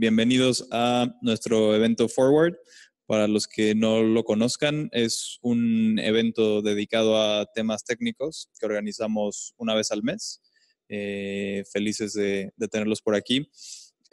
Bienvenidos a nuestro evento Forward. Para los que no lo conozcan, es un evento dedicado a temas técnicos que organizamos una vez al mes. Felices de tenerlos por aquí.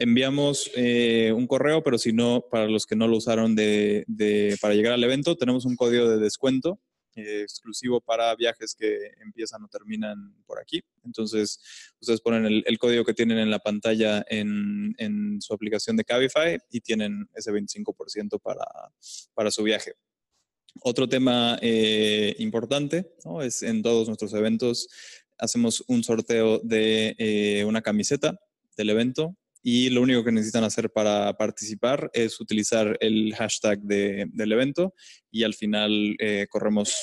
Enviamos un correo, pero si no, para los que no lo usaron para llegar al evento, tenemos un código de descuento exclusivo para viajes que empiezan o terminan por aquí. Entonces, ustedes ponen el código que tienen en la pantalla en su aplicación de Cabify y tienen ese 25% para su viaje. Otro tema importante, ¿no?, es en todos nuestros eventos hacemos un sorteo de una camiseta del evento. Y lo único que necesitan hacer para participar es utilizar el hashtag del evento y al final corremos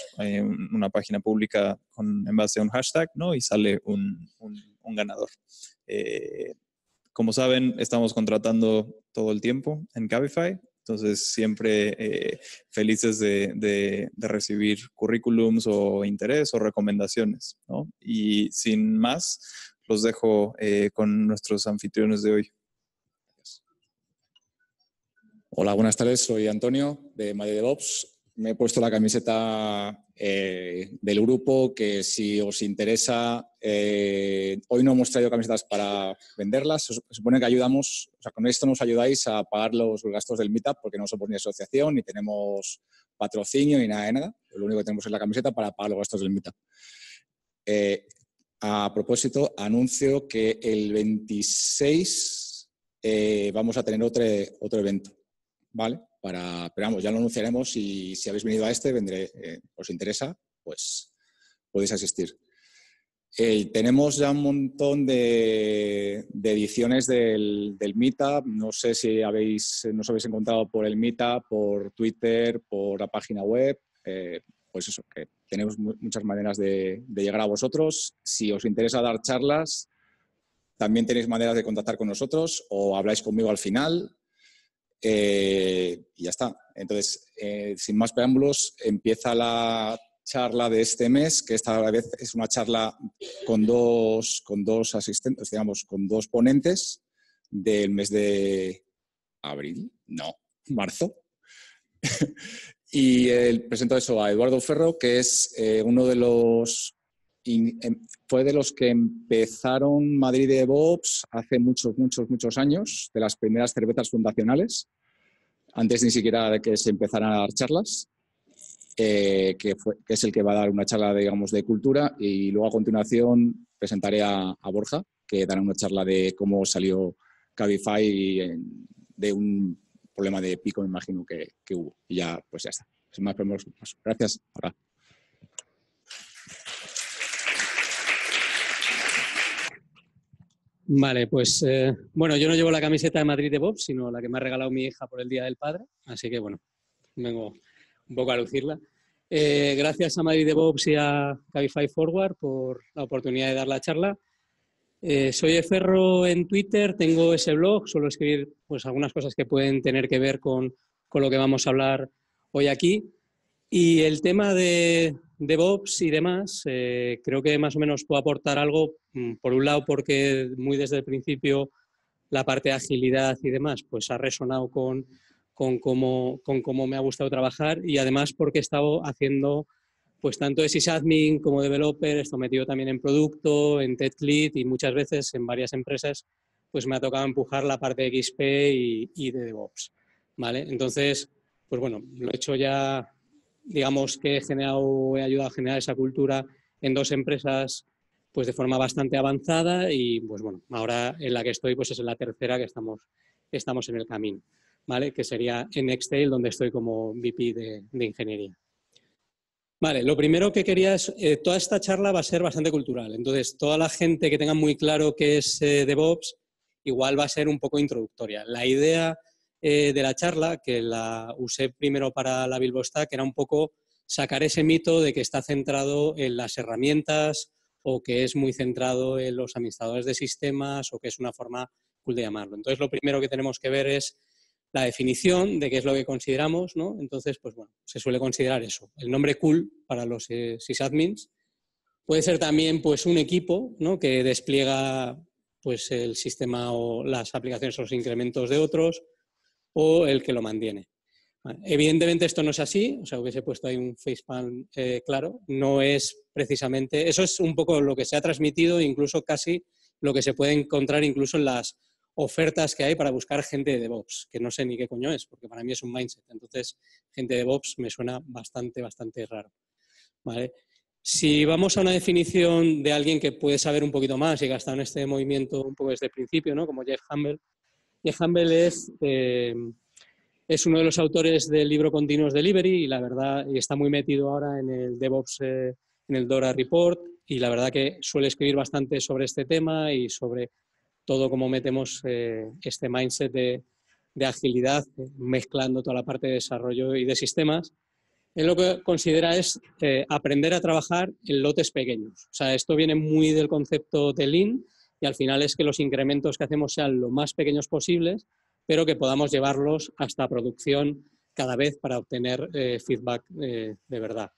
una página pública en base a un hashtag, ¿no?, y sale un ganador. Como saben, estamos contratando todo el tiempo en Cabify. Entonces, siempre felices de recibir currículums o interés o recomendaciones, ¿no? Y sin más, los dejo con nuestros anfitriones de hoy. Hola, buenas tardes. Soy Antonio de Madrid DevOps. Me he puesto la camiseta del grupo, que si os interesa, hoy no hemos traído camisetas para venderlas. Se supone que ayudamos, o sea, con esto nos ayudáis a pagar los gastos del meetup, porque no somos ni asociación, ni tenemos patrocinio, ni nada de nada. Lo único que tenemos es la camiseta para pagar los gastos del meetup. A propósito, anuncio que el 26 vamos a tener otro evento, ¿vale? Pero vamos, ya lo anunciaremos y si habéis venido a este, os interesa, pues podéis asistir. Tenemos ya un montón de ediciones del Meetup. No sé si nos habéis encontrado por el Meetup, por Twitter, por la página web. Pues eso, que tenemos muchas maneras de llegar a vosotros. Si os interesa dar charlas, también tenéis maneras de contactar con nosotros o habláis conmigo al final. Y ya está. Entonces, sin más preámbulos, empieza la charla de este mes, que esta vez es una charla con dos asistentes, digamos, con dos ponentes del mes de marzo. Y presento eso a Eduardo Ferro, que es uno de los... fue de los que empezaron Madrid DevOps hace muchos años, de las primeras cervezas fundacionales, antes ni siquiera de que se empezaran a dar charlas, que es el que va a dar una charla, digamos, de cultura. Y luego a continuación presentaré a Borja, que dará una charla de cómo salió Cabify de un problema de pico, me imagino, que hubo. Y ya, pues ya está. Sin más, gracias. Ahora. Vale, pues bueno, yo no llevo la camiseta de Madrid DevOps, sino la que me ha regalado mi hija por el Día del Padre. Así que, bueno, vengo un poco a lucirla. Gracias a Madrid DevOps y a Cabify Forward por la oportunidad de dar la charla. Soy Ferro en Twitter, tengo ese blog, suelo escribir pues algunas cosas que pueden tener que ver con lo que vamos a hablar hoy aquí. Y el tema de DevOps y demás, creo que más o menos puedo aportar algo, por un lado porque muy desde el principio la parte de agilidad y demás pues ha resonado con cómo me ha gustado trabajar, y además porque he estado haciendo... pues tanto de sysadmin como developer, estoy metido también en producto, en tech lead, y muchas veces en varias empresas pues me ha tocado empujar la parte de XP y de DevOps, ¿vale? Entonces, pues bueno, lo he hecho ya, digamos que he ayudado a generar esa cultura en dos empresas pues de forma bastante avanzada, y pues bueno, ahora en la que estoy pues es en la tercera que estamos en el camino, ¿vale? Que sería en Nextail, donde estoy como VP de ingeniería. Vale, lo primero que quería es, toda esta charla va a ser bastante cultural, entonces toda la gente que tenga muy claro qué es DevOps, igual va a ser un poco introductoria. La idea de la charla, que la usé primero para la Bilbo Stack, era un poco sacar ese mito de que está centrado en las herramientas o que es muy centrado en los administradores de sistemas o que es una forma cool de llamarlo. Entonces lo primero que tenemos que ver es la definición de qué es lo que consideramos, ¿no? Entonces, pues bueno, se suele considerar eso. El nombre cool para los sysadmins. Puede ser también pues un equipo, ¿no?, que despliega pues el sistema o las aplicaciones o los incrementos de otros o el que lo mantiene. Vale. Evidentemente esto no es así, o sea, hubiese puesto ahí un facepalm claro, no es precisamente, eso es un poco lo que se ha transmitido, incluso casi lo que se puede encontrar incluso en las ofertas que hay para buscar gente de DevOps, que no sé ni qué coño es, porque para mí es un mindset, entonces gente de DevOps me suena bastante, bastante raro. Vale. Si vamos a una definición de alguien que puede saber un poquito más y que ha estado en este movimiento un poco desde el principio, ¿no? Como Jeff Humble. Jeff Humble es uno de los autores del libro Continuous Delivery y la verdad está muy metido ahora en el DevOps, en el Dora Report, y la verdad que suele escribir bastante sobre este tema y sobre todo cómo metemos este mindset de agilidad, mezclando toda la parte de desarrollo y de sistemas. Él lo que considera es aprender a trabajar en lotes pequeños. O sea, esto viene muy del concepto de Lean y al final es que los incrementos que hacemos sean lo más pequeños posibles, pero que podamos llevarlos hasta producción cada vez para obtener feedback de verdad.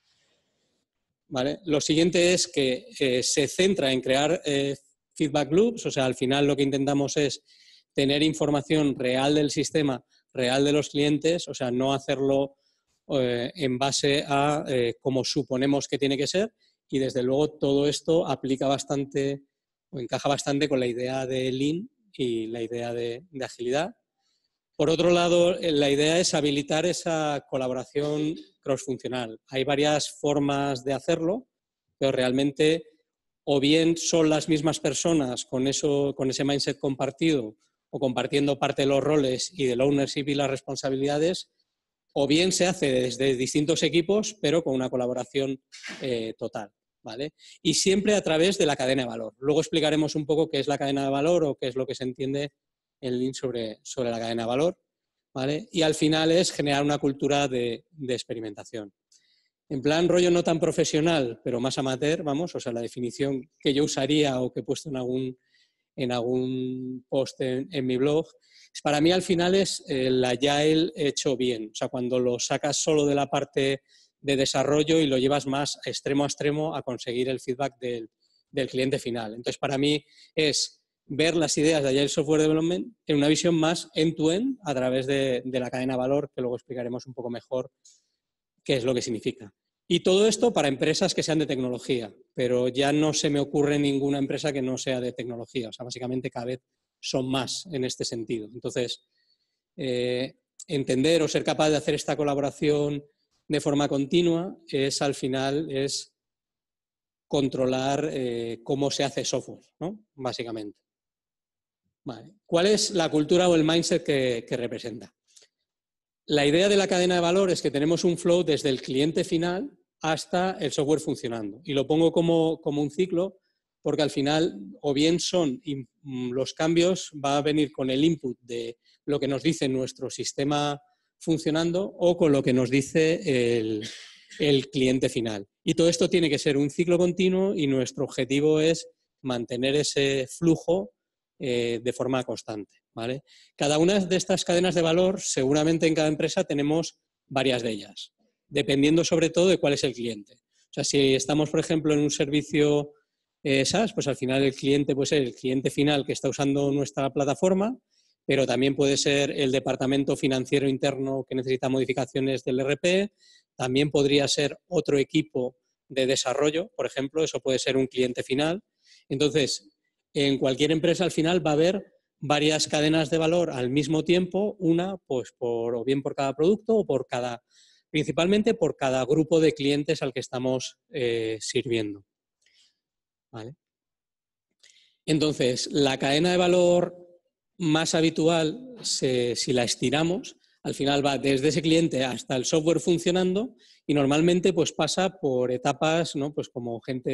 ¿Vale? Lo siguiente es que se centra en crear feedback loops. O sea, al final lo que intentamos es tener información real del sistema, real de los clientes, o sea, no hacerlo en base a como suponemos que tiene que ser, y desde luego todo esto aplica bastante o encaja bastante con la idea de Lean y la idea de agilidad. Por otro lado, la idea es habilitar esa colaboración crossfuncional. Hay varias formas de hacerlo, pero realmente o bien son las mismas personas con ese mindset compartido o compartiendo parte de los roles y del ownership y las responsabilidades, o bien se hace desde distintos equipos, pero con una colaboración total, ¿vale? Y siempre a través de la cadena de valor. Luego explicaremos un poco qué es la cadena de valor o qué es lo que se entiende en Lean sobre la cadena de valor, ¿vale? Y al final es generar una cultura de experimentación. En plan rollo no tan profesional, pero más amateur, vamos, o sea, la definición que yo usaría o que he puesto en algún post en mi blog, para mí al final es el Agile hecho bien. O sea, cuando lo sacas solo de la parte de desarrollo y lo llevas más extremo a extremo a conseguir el feedback del cliente final. Entonces, para mí es ver las ideas de Agile Software Development en una visión más end-to-end a través de la cadena de valor, que luego explicaremos un poco mejor qué es lo que significa. Y todo esto para empresas que sean de tecnología, pero ya no se me ocurre ninguna empresa que no sea de tecnología. O sea, básicamente cada vez son más en este sentido. Entonces, entender o ser capaz de hacer esta colaboración de forma continua es, al final, es controlar cómo se hace software, ¿no? Básicamente. Vale. ¿Cuál es la cultura o el mindset que representa? La idea de la cadena de valor es que tenemos un flow desde el cliente final hasta el software funcionando. Y lo pongo como un ciclo, porque al final o bien son los cambios, va a venir con el input de lo que nos dice nuestro sistema funcionando o con lo que nos dice el cliente final. Y todo esto tiene que ser un ciclo continuo y nuestro objetivo es mantener ese flujo de forma constante, ¿vale? Cada una de estas cadenas de valor, seguramente en cada empresa tenemos varias de ellas, dependiendo sobre todo de cuál es el cliente. O sea, si estamos, por ejemplo, en un servicio SaaS, pues al final el cliente puede ser el cliente final que está usando nuestra plataforma, pero también puede ser el departamento financiero interno que necesita modificaciones del ERP, también podría ser otro equipo de desarrollo, por ejemplo, eso puede ser un cliente final. Entonces, en cualquier empresa al final va a haber varias cadenas de valor al mismo tiempo, una pues o bien por cada producto o principalmente por cada grupo de clientes al que estamos sirviendo. ¿Vale? Entonces, la cadena de valor más habitual, si la estiramos, al final va desde ese cliente hasta el software funcionando y normalmente pues pasa por etapas, ¿no? Pues como gente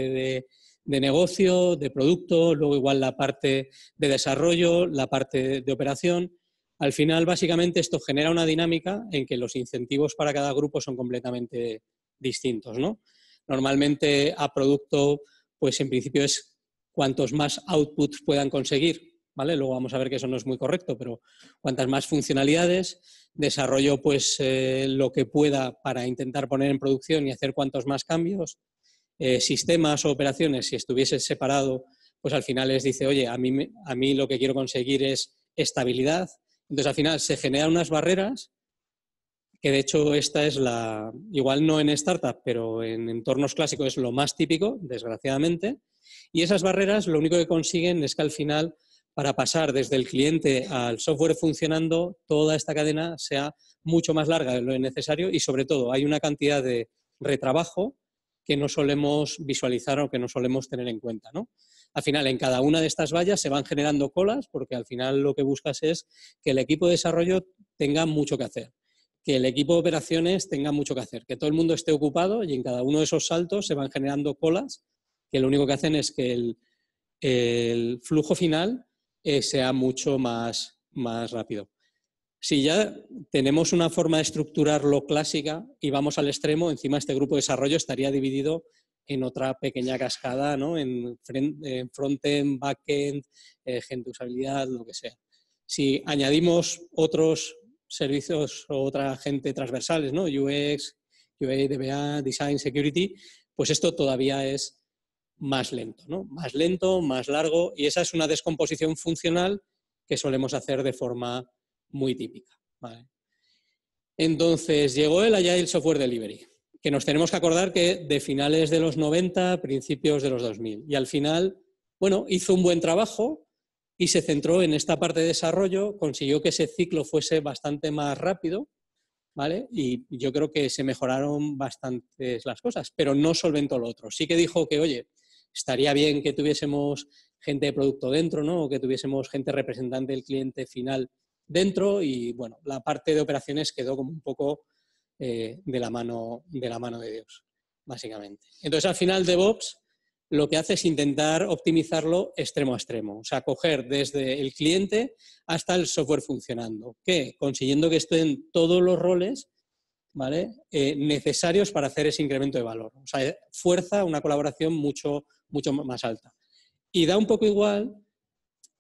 de negocio, de producto, luego igual la parte de desarrollo, la parte de operación. Al final, básicamente, esto genera una dinámica en que los incentivos para cada grupo son completamente distintos, ¿no? Normalmente a producto, pues en principio es cuantos más outputs puedan conseguir, ¿vale? Luego vamos a ver que eso no es muy correcto, pero cuantas más funcionalidades, desarrollo pues lo que pueda para intentar poner en producción y hacer cuantos más cambios, sistemas o operaciones, si estuviese separado, pues al final les dice, oye, a mí lo que quiero conseguir es estabilidad. Entonces al final se generan unas barreras que de hecho esta es la, igual no en startup, pero en entornos clásicos es lo más típico, desgraciadamente. Y esas barreras lo único que consiguen es que al final, para pasar desde el cliente al software funcionando, toda esta cadena sea mucho más larga de lo necesario y sobre todo hay una cantidad de retrabajo que no solemos visualizar o que no solemos tener en cuenta, ¿no? Al final, en cada una de estas vallas se van generando colas porque al final lo que buscas es que el equipo de desarrollo tenga mucho que hacer, que el equipo de operaciones tenga mucho que hacer, que todo el mundo esté ocupado y en cada uno de esos saltos se van generando colas que lo único que hacen es que el flujo final sea mucho más rápido. Si ya tenemos una forma de estructurarlo clásica y vamos al extremo, encima este grupo de desarrollo estaría dividido en otra pequeña cascada, ¿no? En front-end, back-end, gente de usabilidad, lo que sea. Si añadimos otros servicios o otra gente transversales, ¿no? UX, QA, DBA, Design, Security, pues esto todavía es más lento, ¿no? Más lento, más largo, y esa es una descomposición funcional que solemos hacer de forma muy típica, ¿vale? Entonces llegó el Agile Software Delivery, que nos tenemos que acordar que de finales de los 90, principios de los 2000, y al final, bueno, hizo un buen trabajo y se centró en esta parte de desarrollo, consiguió que ese ciclo fuese bastante más rápido, ¿vale? Y yo creo que se mejoraron bastantes las cosas, pero no solventó lo otro. Sí que dijo que, oye, estaría bien que tuviésemos gente de producto dentro, ¿no? O que tuviésemos gente representante del cliente final dentro y, bueno, la parte de operaciones quedó como un poco de la mano de Dios, básicamente. Entonces, al final, DevOps lo que hace es intentar optimizarlo extremo a extremo, o sea, coger desde el cliente hasta el software funcionando, que consiguiendo que estén todos los roles, ¿vale? Necesarios para hacer ese incremento de valor. O sea, fuerza una colaboración mucho más alta. Y da un poco igual,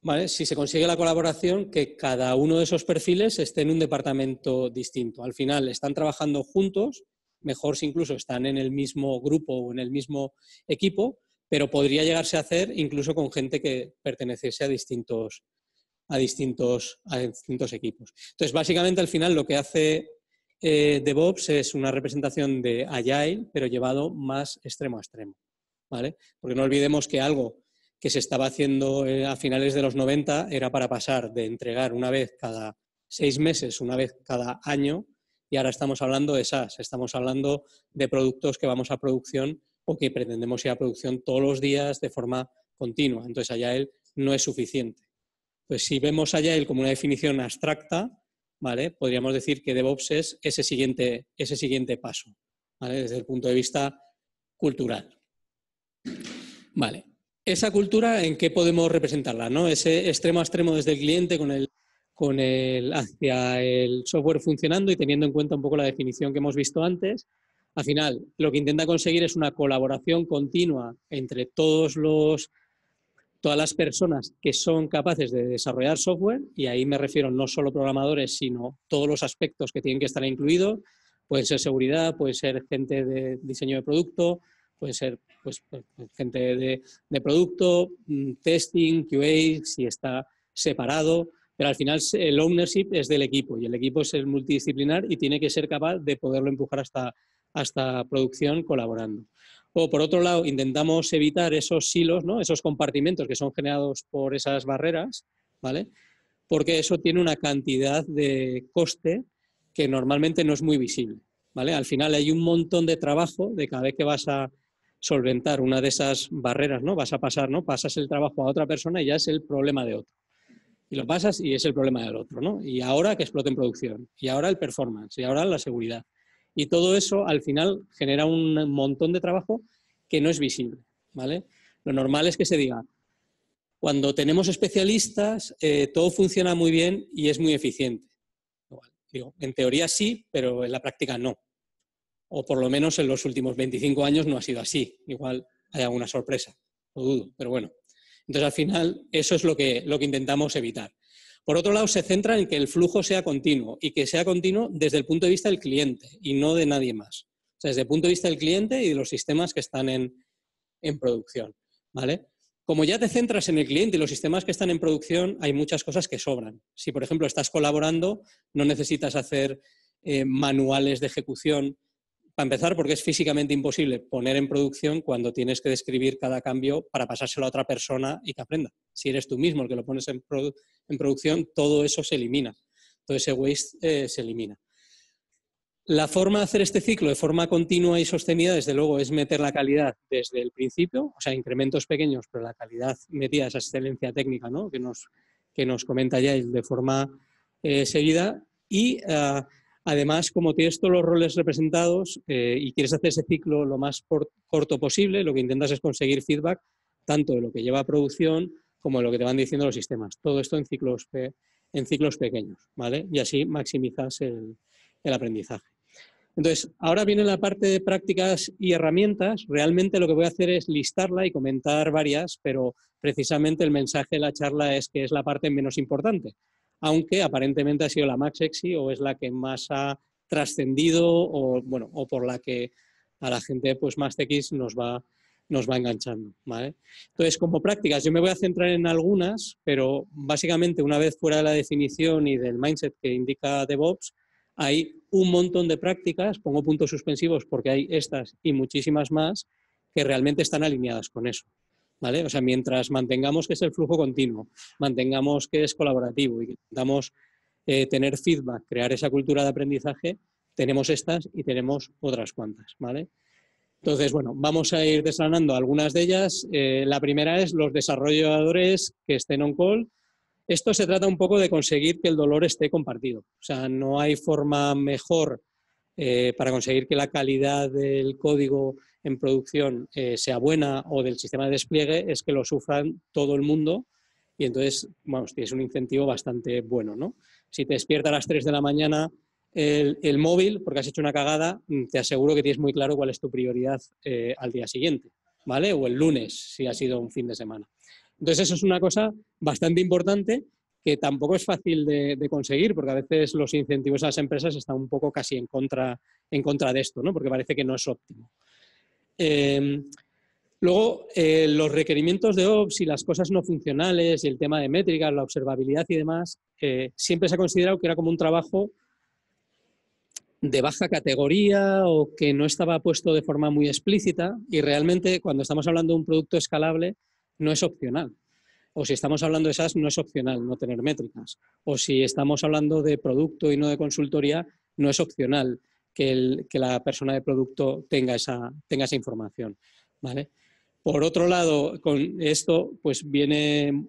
¿vale? Si se consigue la colaboración, que cada uno de esos perfiles esté en un departamento distinto. Al final están trabajando juntos, mejor si incluso están en el mismo grupo o en el mismo equipo, pero podría llegarse a hacer incluso con gente que perteneciese a distintos equipos. Entonces, básicamente al final lo que hace DevOps es una representación de Agile, pero llevado más extremo a extremo, ¿vale? Porque no olvidemos que algo que se estaba haciendo a finales de los 90 era para pasar de entregar una vez cada 6 meses, una vez cada año, y ahora estamos hablando de SaaS, estamos hablando de productos que vamos a producción o que pretendemos ir a producción todos los días de forma continua. Entonces, Agile no es suficiente. Pues si vemos Agile como una definición abstracta, ¿vale? Podríamos decir que DevOps es ese siguiente paso, ¿vale? Desde el punto de vista cultural. Vale. Esa cultura, ¿en qué podemos representarla, ¿no? Ese extremo a extremo desde el cliente hacia el software funcionando y teniendo en cuenta un poco la definición que hemos visto antes. Al final, lo que intenta conseguir es una colaboración continua entre todas las personas que son capaces de desarrollar software, y ahí me refiero no solo programadores, sino todos los aspectos que tienen que estar incluidos. Pueden ser seguridad, pueden ser gente de diseño de producto, pueden ser gente de producto, testing, QA, si está separado. Pero al final el ownership es del equipo y el equipo es el multidisciplinar y tiene que ser capaz de poderlo empujar hasta producción colaborando. O por otro lado, intentamos evitar esos silos, ¿no? Esos compartimentos que son generados por esas barreras, ¿vale? Porque eso tiene una cantidad de coste que normalmente no es muy visible, ¿vale? Al final hay un montón de trabajo de cada vez que vas a solventar una de esas barreras, ¿no? Vas a pasar, ¿no? Pasas el trabajo a otra persona y ya es el problema de otro. Y lo pasas y es el problema del otro, ¿no? Y ahora que explote en producción, y ahora el performance, y ahora la seguridad. Y todo eso, al final, genera un montón de trabajo que no es visible, ¿vale? Lo normal es que se diga, cuando tenemos especialistas, todo funciona muy bien y es muy eficiente. Bueno, digo, en teoría sí, pero en la práctica no. O por lo menos en los últimos 25 años no ha sido así. Igual hay alguna sorpresa, lo dudo, pero bueno. Entonces, al final, eso es lo que intentamos evitar. Por otro lado, se centra en que el flujo sea continuo y que sea continuo desde el punto de vista del cliente y no de nadie más. O sea, desde el punto de vista del cliente y de los sistemas que están en producción, ¿vale? Como ya te centras en el cliente y los sistemas que están en producción, hay muchas cosas que sobran. Si, por ejemplo, estás colaborando, no necesitas hacer manuales de ejecución, para empezar, porque es físicamente imposible poner en producción cuando tienes que describir cada cambio para pasárselo a otra persona y que aprenda. Si eres tú mismo el que lo pones en producción, todo eso se elimina. Todo ese waste se elimina. La forma de hacer este ciclo de forma continua y sostenida, desde luego, es meter la calidad desde el principio, o sea, incrementos pequeños, pero la calidad metida, esa excelencia técnica, ¿no?, que nos comenta Agile de forma seguida. Y además, como tienes todos los roles representados y quieres hacer ese ciclo lo más corto posible, lo que intentas es conseguir feedback tanto de lo que lleva a producción como de lo que te van diciendo los sistemas. Todo esto en ciclos pequeños, ¿vale? Y así maximizas el aprendizaje. Entonces, ahora viene la parte de prácticas y herramientas. Realmente lo que voy a hacer es listarla y comentar varias, pero precisamente el mensaje de la charla es que es la parte menos importante, aunque aparentemente ha sido la más sexy o es la que más ha trascendido o, bueno, o por la que a la gente pues, más TX nos va enganchando, ¿vale? Entonces, como prácticas, yo me voy a centrar en algunas, pero básicamente una vez fuera de la definición y del mindset que indica DevOps, hay un montón de prácticas, pongo puntos suspensivos porque hay estas y muchísimas más que realmente están alineadas con eso, ¿vale? O sea, mientras mantengamos que es el flujo continuo, mantengamos que es colaborativo y que intentamos tener feedback, crear esa cultura de aprendizaje, tenemos estas y tenemos otras cuantas, ¿vale? Entonces, bueno, vamos a ir desgranando algunas de ellas. La primera es los desarrolladores que estén on-call. Esto se trata un poco de conseguir que el dolor esté compartido. O sea, no hay forma mejor para conseguir que la calidad del código en producción sea buena o del sistema de despliegue es que lo sufran todo el mundo y entonces, vamos, tienes un incentivo bastante bueno, ¿no? Si te despierta a las 3 de la mañana el móvil porque has hecho una cagada, te aseguro que tienes muy claro cuál es tu prioridad al día siguiente, ¿vale? O el lunes, si ha sido un fin de semana. Entonces eso es una cosa bastante importante que tampoco es fácil de conseguir porque a veces los incentivos a las empresas están un poco casi en contra de esto, ¿no? Porque parece que no es óptimo. Luego, los requerimientos de Ops y las cosas no funcionales y el tema de métricas, la observabilidad y demás, siempre se ha considerado que era como un trabajo de baja categoría o que no estaba puesto de forma muy explícita y realmente cuando estamos hablando de un producto escalable, no es opcional. O si estamos hablando de SaaS, no es opcional no tener métricas. O si estamos hablando de producto y no de consultoría, no es opcional que la persona de producto tenga esa información, ¿vale? Por otro lado, con esto pues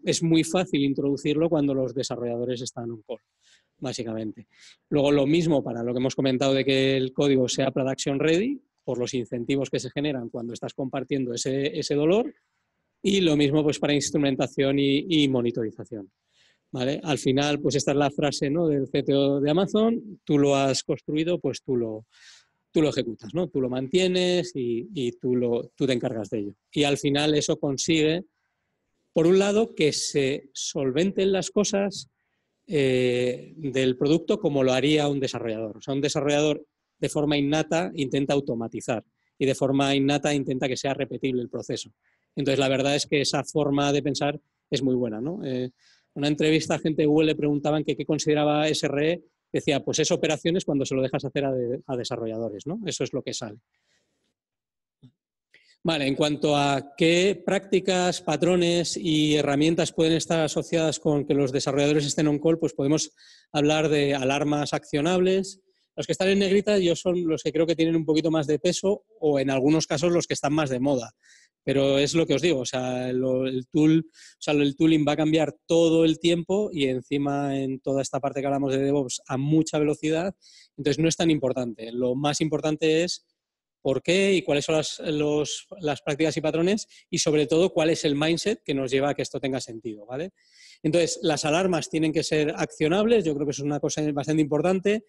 es muy fácil introducirlo cuando los desarrolladores están on call, básicamente. Luego lo mismo para lo que hemos comentado de que el código sea production ready, por los incentivos que se generan cuando estás compartiendo ese dolor. Y lo mismo pues para instrumentación y monitorización, ¿vale? Al final, pues esta es la frase, ¿no?, del CTO de Amazon, tú lo has construido, pues tú lo ejecutas, ¿no? Tú lo mantienes y tú te encargas de ello. Y al final eso consigue, por un lado, que se solventen las cosas del producto como lo haría un desarrollador. O sea, un desarrollador de forma innata intenta automatizar y de forma innata intenta que sea repetible el proceso. Entonces, la verdad es que esa forma de pensar es muy buena, ¿no? Una entrevista a gente de Google le preguntaban qué consideraba SRE, decía, pues es operaciones cuando se lo dejas hacer a desarrolladores, ¿no? Eso es lo que sale. Vale, en cuanto a qué prácticas, patrones y herramientas pueden estar asociadas con que los desarrolladores estén on-call, pues podemos hablar de alarmas accionables. Los que están en negrita yo son los que creo que tienen un poquito más de peso o en algunos casos los que están más de moda. Pero es lo que os digo, o sea, el tooling va a cambiar todo el tiempo y encima en toda esta parte que hablamos de DevOps a mucha velocidad, entonces no es tan importante. Lo más importante es por qué y cuáles son las prácticas y patrones y sobre todo cuál es el mindset que nos lleva a que esto tenga sentido, ¿vale? Entonces, las alarmas tienen que ser accionables, yo creo que eso es una cosa bastante importante.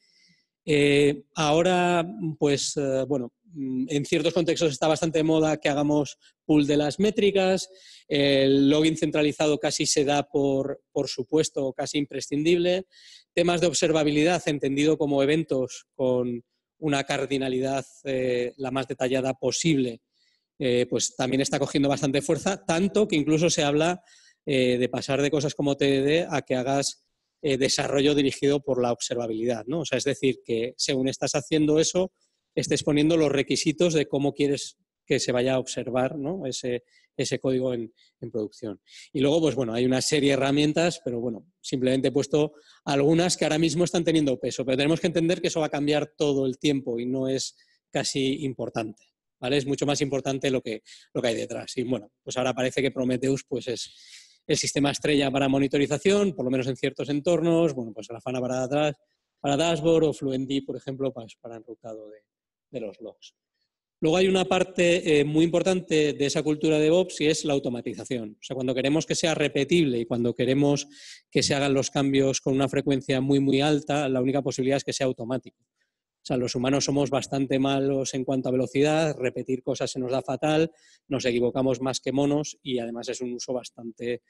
Ahora, pues, bueno, en ciertos contextos está bastante de moda que hagamos pull de las métricas, el login centralizado casi se da por supuesto, casi imprescindible, temas de observabilidad entendido como eventos con una cardinalidad la más detallada posible pues también está cogiendo bastante fuerza, tanto que incluso se habla de pasar de cosas como TDD a que hagas desarrollo dirigido por la observabilidad, ¿no? O sea, es decir, que según estás haciendo eso, estés poniendo los requisitos de cómo quieres que se vaya a observar, ¿no?, ese código en producción. Y luego, pues bueno, hay una serie de herramientas, pero bueno, simplemente he puesto algunas que ahora mismo están teniendo peso, pero tenemos que entender que eso va a cambiar todo el tiempo y no es casi importante, ¿vale? Es mucho más importante lo que hay detrás. Y bueno, pues ahora parece que Prometheus pues es el sistema estrella para monitorización, por lo menos en ciertos entornos, bueno, pues Grafana para dashboard o Fluentd, por ejemplo, para enrutado de los logs. Luego hay una parte muy importante de esa cultura de DevOps y es la automatización. O sea, cuando queremos que sea repetible y cuando queremos que se hagan los cambios con una frecuencia muy, muy alta, la única posibilidad es que sea automático. O sea, los humanos somos bastante malos en cuanto a velocidad, repetir cosas se nos da fatal, nos equivocamos más que monos y además es un uso bastante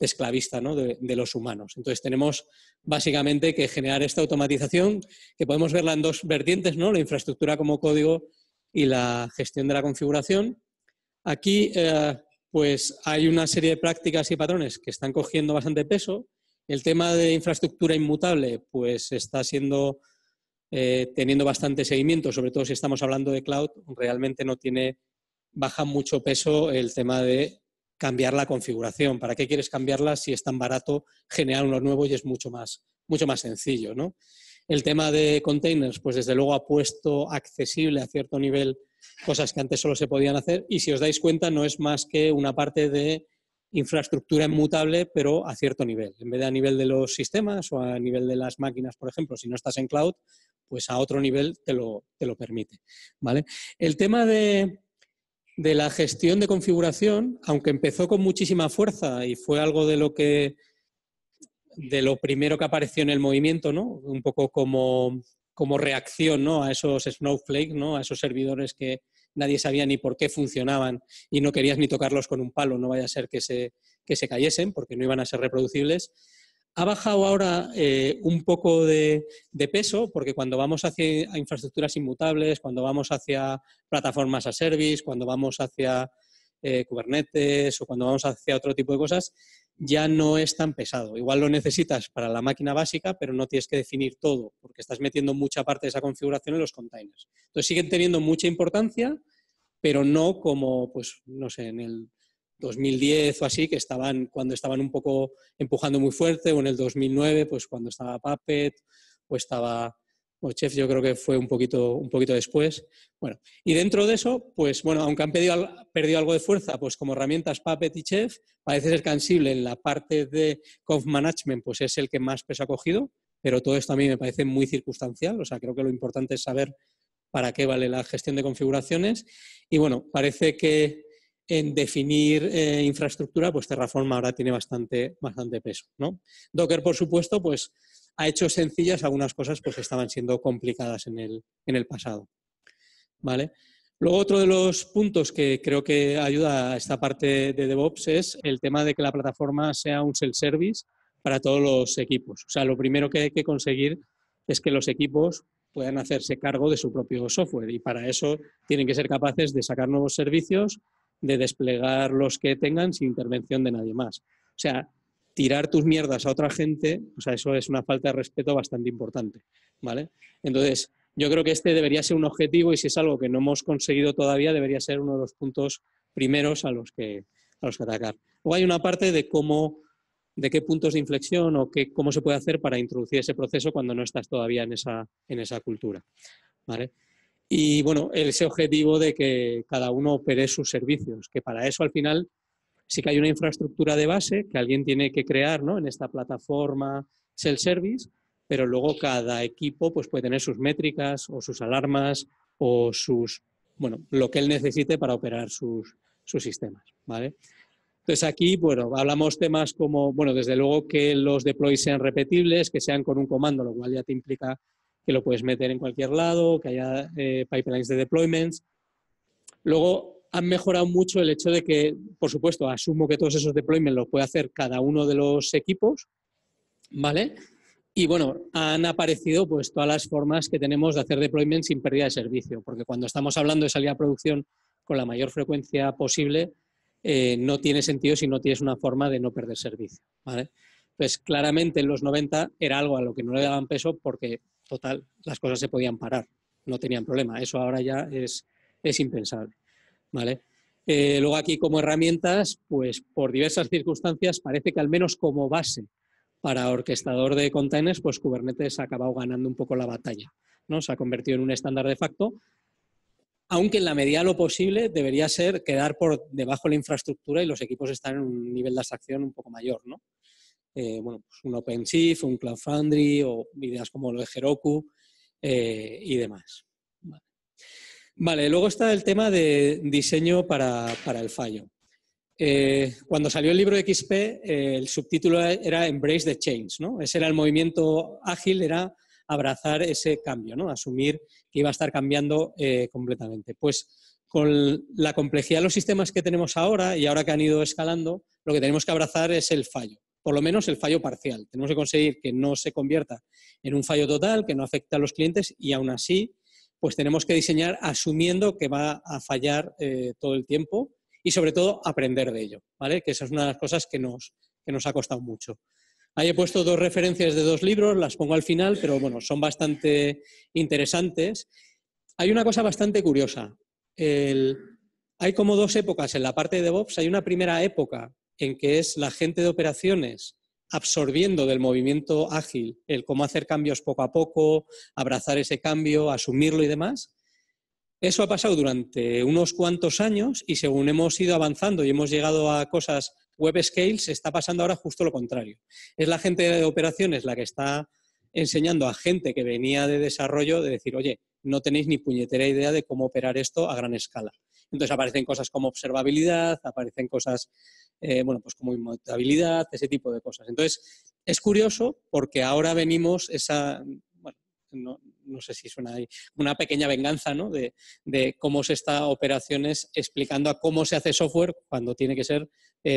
esclavista, ¿no?, de los humanos. Entonces tenemos básicamente que generar esta automatización, que podemos verla en dos vertientes, ¿no?, la infraestructura como código y la gestión de la configuración. Aquí pues hay una serie de prácticas y patrones que están cogiendo bastante peso. El tema de infraestructura inmutable pues está siendo teniendo bastante seguimiento, sobre todo si estamos hablando de cloud, realmente no tiene, baja mucho peso el tema de cambiar la configuración. ¿Para qué quieres cambiarla si es tan barato generar uno nuevo y es mucho más sencillo, ¿no? El tema de containers, pues desde luego ha puesto accesible a cierto nivel cosas que antes solo se podían hacer y si os dais cuenta no es más que una parte de infraestructura inmutable pero a cierto nivel. En vez de a nivel de los sistemas o a nivel de las máquinas, por ejemplo, si no estás en cloud, pues a otro nivel te lo permite, ¿vale? El tema de la gestión de configuración, aunque empezó con muchísima fuerza y fue algo de lo primero que apareció en el movimiento, ¿no?, un poco como reacción, ¿no?, a esos snowflakes, ¿no?, a esos servidores que nadie sabía ni por qué funcionaban y no querías ni tocarlos con un palo, no vaya a ser que se cayesen porque no iban a ser reproducibles. Ha bajado ahora un poco de peso porque cuando vamos hacia infraestructuras inmutables, cuando vamos hacia plataformas as service, cuando vamos hacia Kubernetes o cuando vamos hacia otro tipo de cosas, ya no es tan pesado. Igual lo necesitas para la máquina básica, pero no tienes que definir todo, porque estás metiendo mucha parte de esa configuración en los containers. Entonces siguen teniendo mucha importancia, pero no como, pues, no sé, en el 2010 o así, que estaban, cuando estaban un poco empujando muy fuerte, o en el 2009, pues cuando estaba Puppet, o estaba... Bueno, Chef yo creo que fue un poquito después. Bueno, y dentro de eso, pues bueno, aunque han perdido algo de fuerza, pues como herramientas Puppet y Chef, parece ser cansible en la parte de conf management, pues es el que más peso ha cogido, pero todo esto a mí me parece muy circunstancial, o sea, creo que lo importante es saber para qué vale la gestión de configuraciones. Y bueno, parece que en definir infraestructura, pues Terraform ahora tiene bastante peso, ¿no? Docker, por supuesto, pues ha hecho sencillas algunas cosas pues, que estaban siendo complicadas en el pasado, ¿vale? Luego otro de los puntos que creo que ayuda a esta parte de DevOps es el tema de que la plataforma sea un self-service para todos los equipos. O sea, lo primero que hay que conseguir es que los equipos puedan hacerse cargo de su propio software y para eso tienen que ser capaces de sacar nuevos servicios, de desplegar los que tengan sin intervención de nadie más. O sea, tirar tus mierdas a otra gente, o sea, eso es una falta de respeto bastante importante, ¿vale? Entonces, yo creo que este debería ser un objetivo y si es algo que no hemos conseguido todavía, debería ser uno de los puntos primeros a los que atacar. Luego hay una parte de qué puntos de inflexión o cómo se puede hacer para introducir ese proceso cuando no estás todavía en esa cultura, ¿vale? Y bueno, ese objetivo de que cada uno opere sus servicios, que para eso al final sí que hay una infraestructura de base que alguien tiene que crear, ¿no?, en esta plataforma self-service, pero luego cada equipo pues, puede tener sus métricas o sus alarmas o sus, bueno, lo que él necesite para operar sus sistemas, ¿vale? Entonces aquí, bueno, hablamos temas como, bueno, desde luego que los deploys sean repetibles, que sean con un comando, lo cual ya te implica que lo puedes meter en cualquier lado, que haya pipelines de deployments. Luego han mejorado mucho el hecho de que, por supuesto, asumo que todos esos deployments los puede hacer cada uno de los equipos, ¿vale? Y bueno, han aparecido pues todas las formas que tenemos de hacer deployments sin pérdida de servicio, porque cuando estamos hablando de salir a producción con la mayor frecuencia posible, no tiene sentido si no tienes una forma de no perder servicio, ¿vale? Pues claramente en los 90 era algo a lo que no le daban peso porque, total, las cosas se podían parar, no tenían problema. Eso ahora ya es impensable, ¿vale? Luego aquí como herramientas, pues por diversas circunstancias parece que al menos como base para orquestador de containers, pues Kubernetes ha acabado ganando un poco la batalla, ¿no? Se ha convertido en un estándar de facto, aunque en la medida de lo posible debería ser quedar por debajo de la infraestructura y los equipos están en un nivel de abstracción un poco mayor, ¿no? Bueno, pues un OpenShift, un Cloud Foundry o ideas como lo de Heroku y demás. Vale. Vale, luego está el tema de diseño para el fallo. Cuando salió el libro de XP, el subtítulo era Embrace the Change, ¿no? Ese era el movimiento ágil, era abrazar ese cambio, ¿no? Asumir que iba a estar cambiando completamente. Pues con la complejidad de los sistemas que tenemos ahora y ahora que han ido escalando, lo que tenemos que abrazar es el fallo. Por lo menos el fallo parcial. Tenemos que conseguir que no se convierta en un fallo total, que no afecte a los clientes y aún así pues tenemos que diseñar asumiendo que va a fallar todo el tiempo y sobre todo aprender de ello, ¿vale? Que esa es una de las cosas que nos ha costado mucho. Ahí he puesto dos referencias de dos libros, las pongo al final, pero bueno, son bastante interesantes. Hay una cosa bastante curiosa. Hay como dos épocas en la parte de DevOps. Hay una primera época en que es la gente de operaciones absorbiendo del movimiento ágil el cómo hacer cambios poco a poco, abrazar ese cambio, asumirlo y demás. Eso ha pasado durante unos cuantos años y según hemos ido avanzando y hemos llegado a cosas web scale, se está pasando ahora justo lo contrario. Es la gente de operaciones la que está enseñando a gente que venía de desarrollo de decir, oye, no tenéis ni puñetera idea de cómo operar esto a gran escala. Entonces aparecen cosas como observabilidad, aparecen cosas bueno, pues como inmutabilidad, ese tipo de cosas. Entonces, es curioso porque ahora venimos esa, bueno, no sé si suena ahí, una pequeña venganza, ¿no? De cómo se está operaciones explicando a cómo se hace software cuando tiene que ser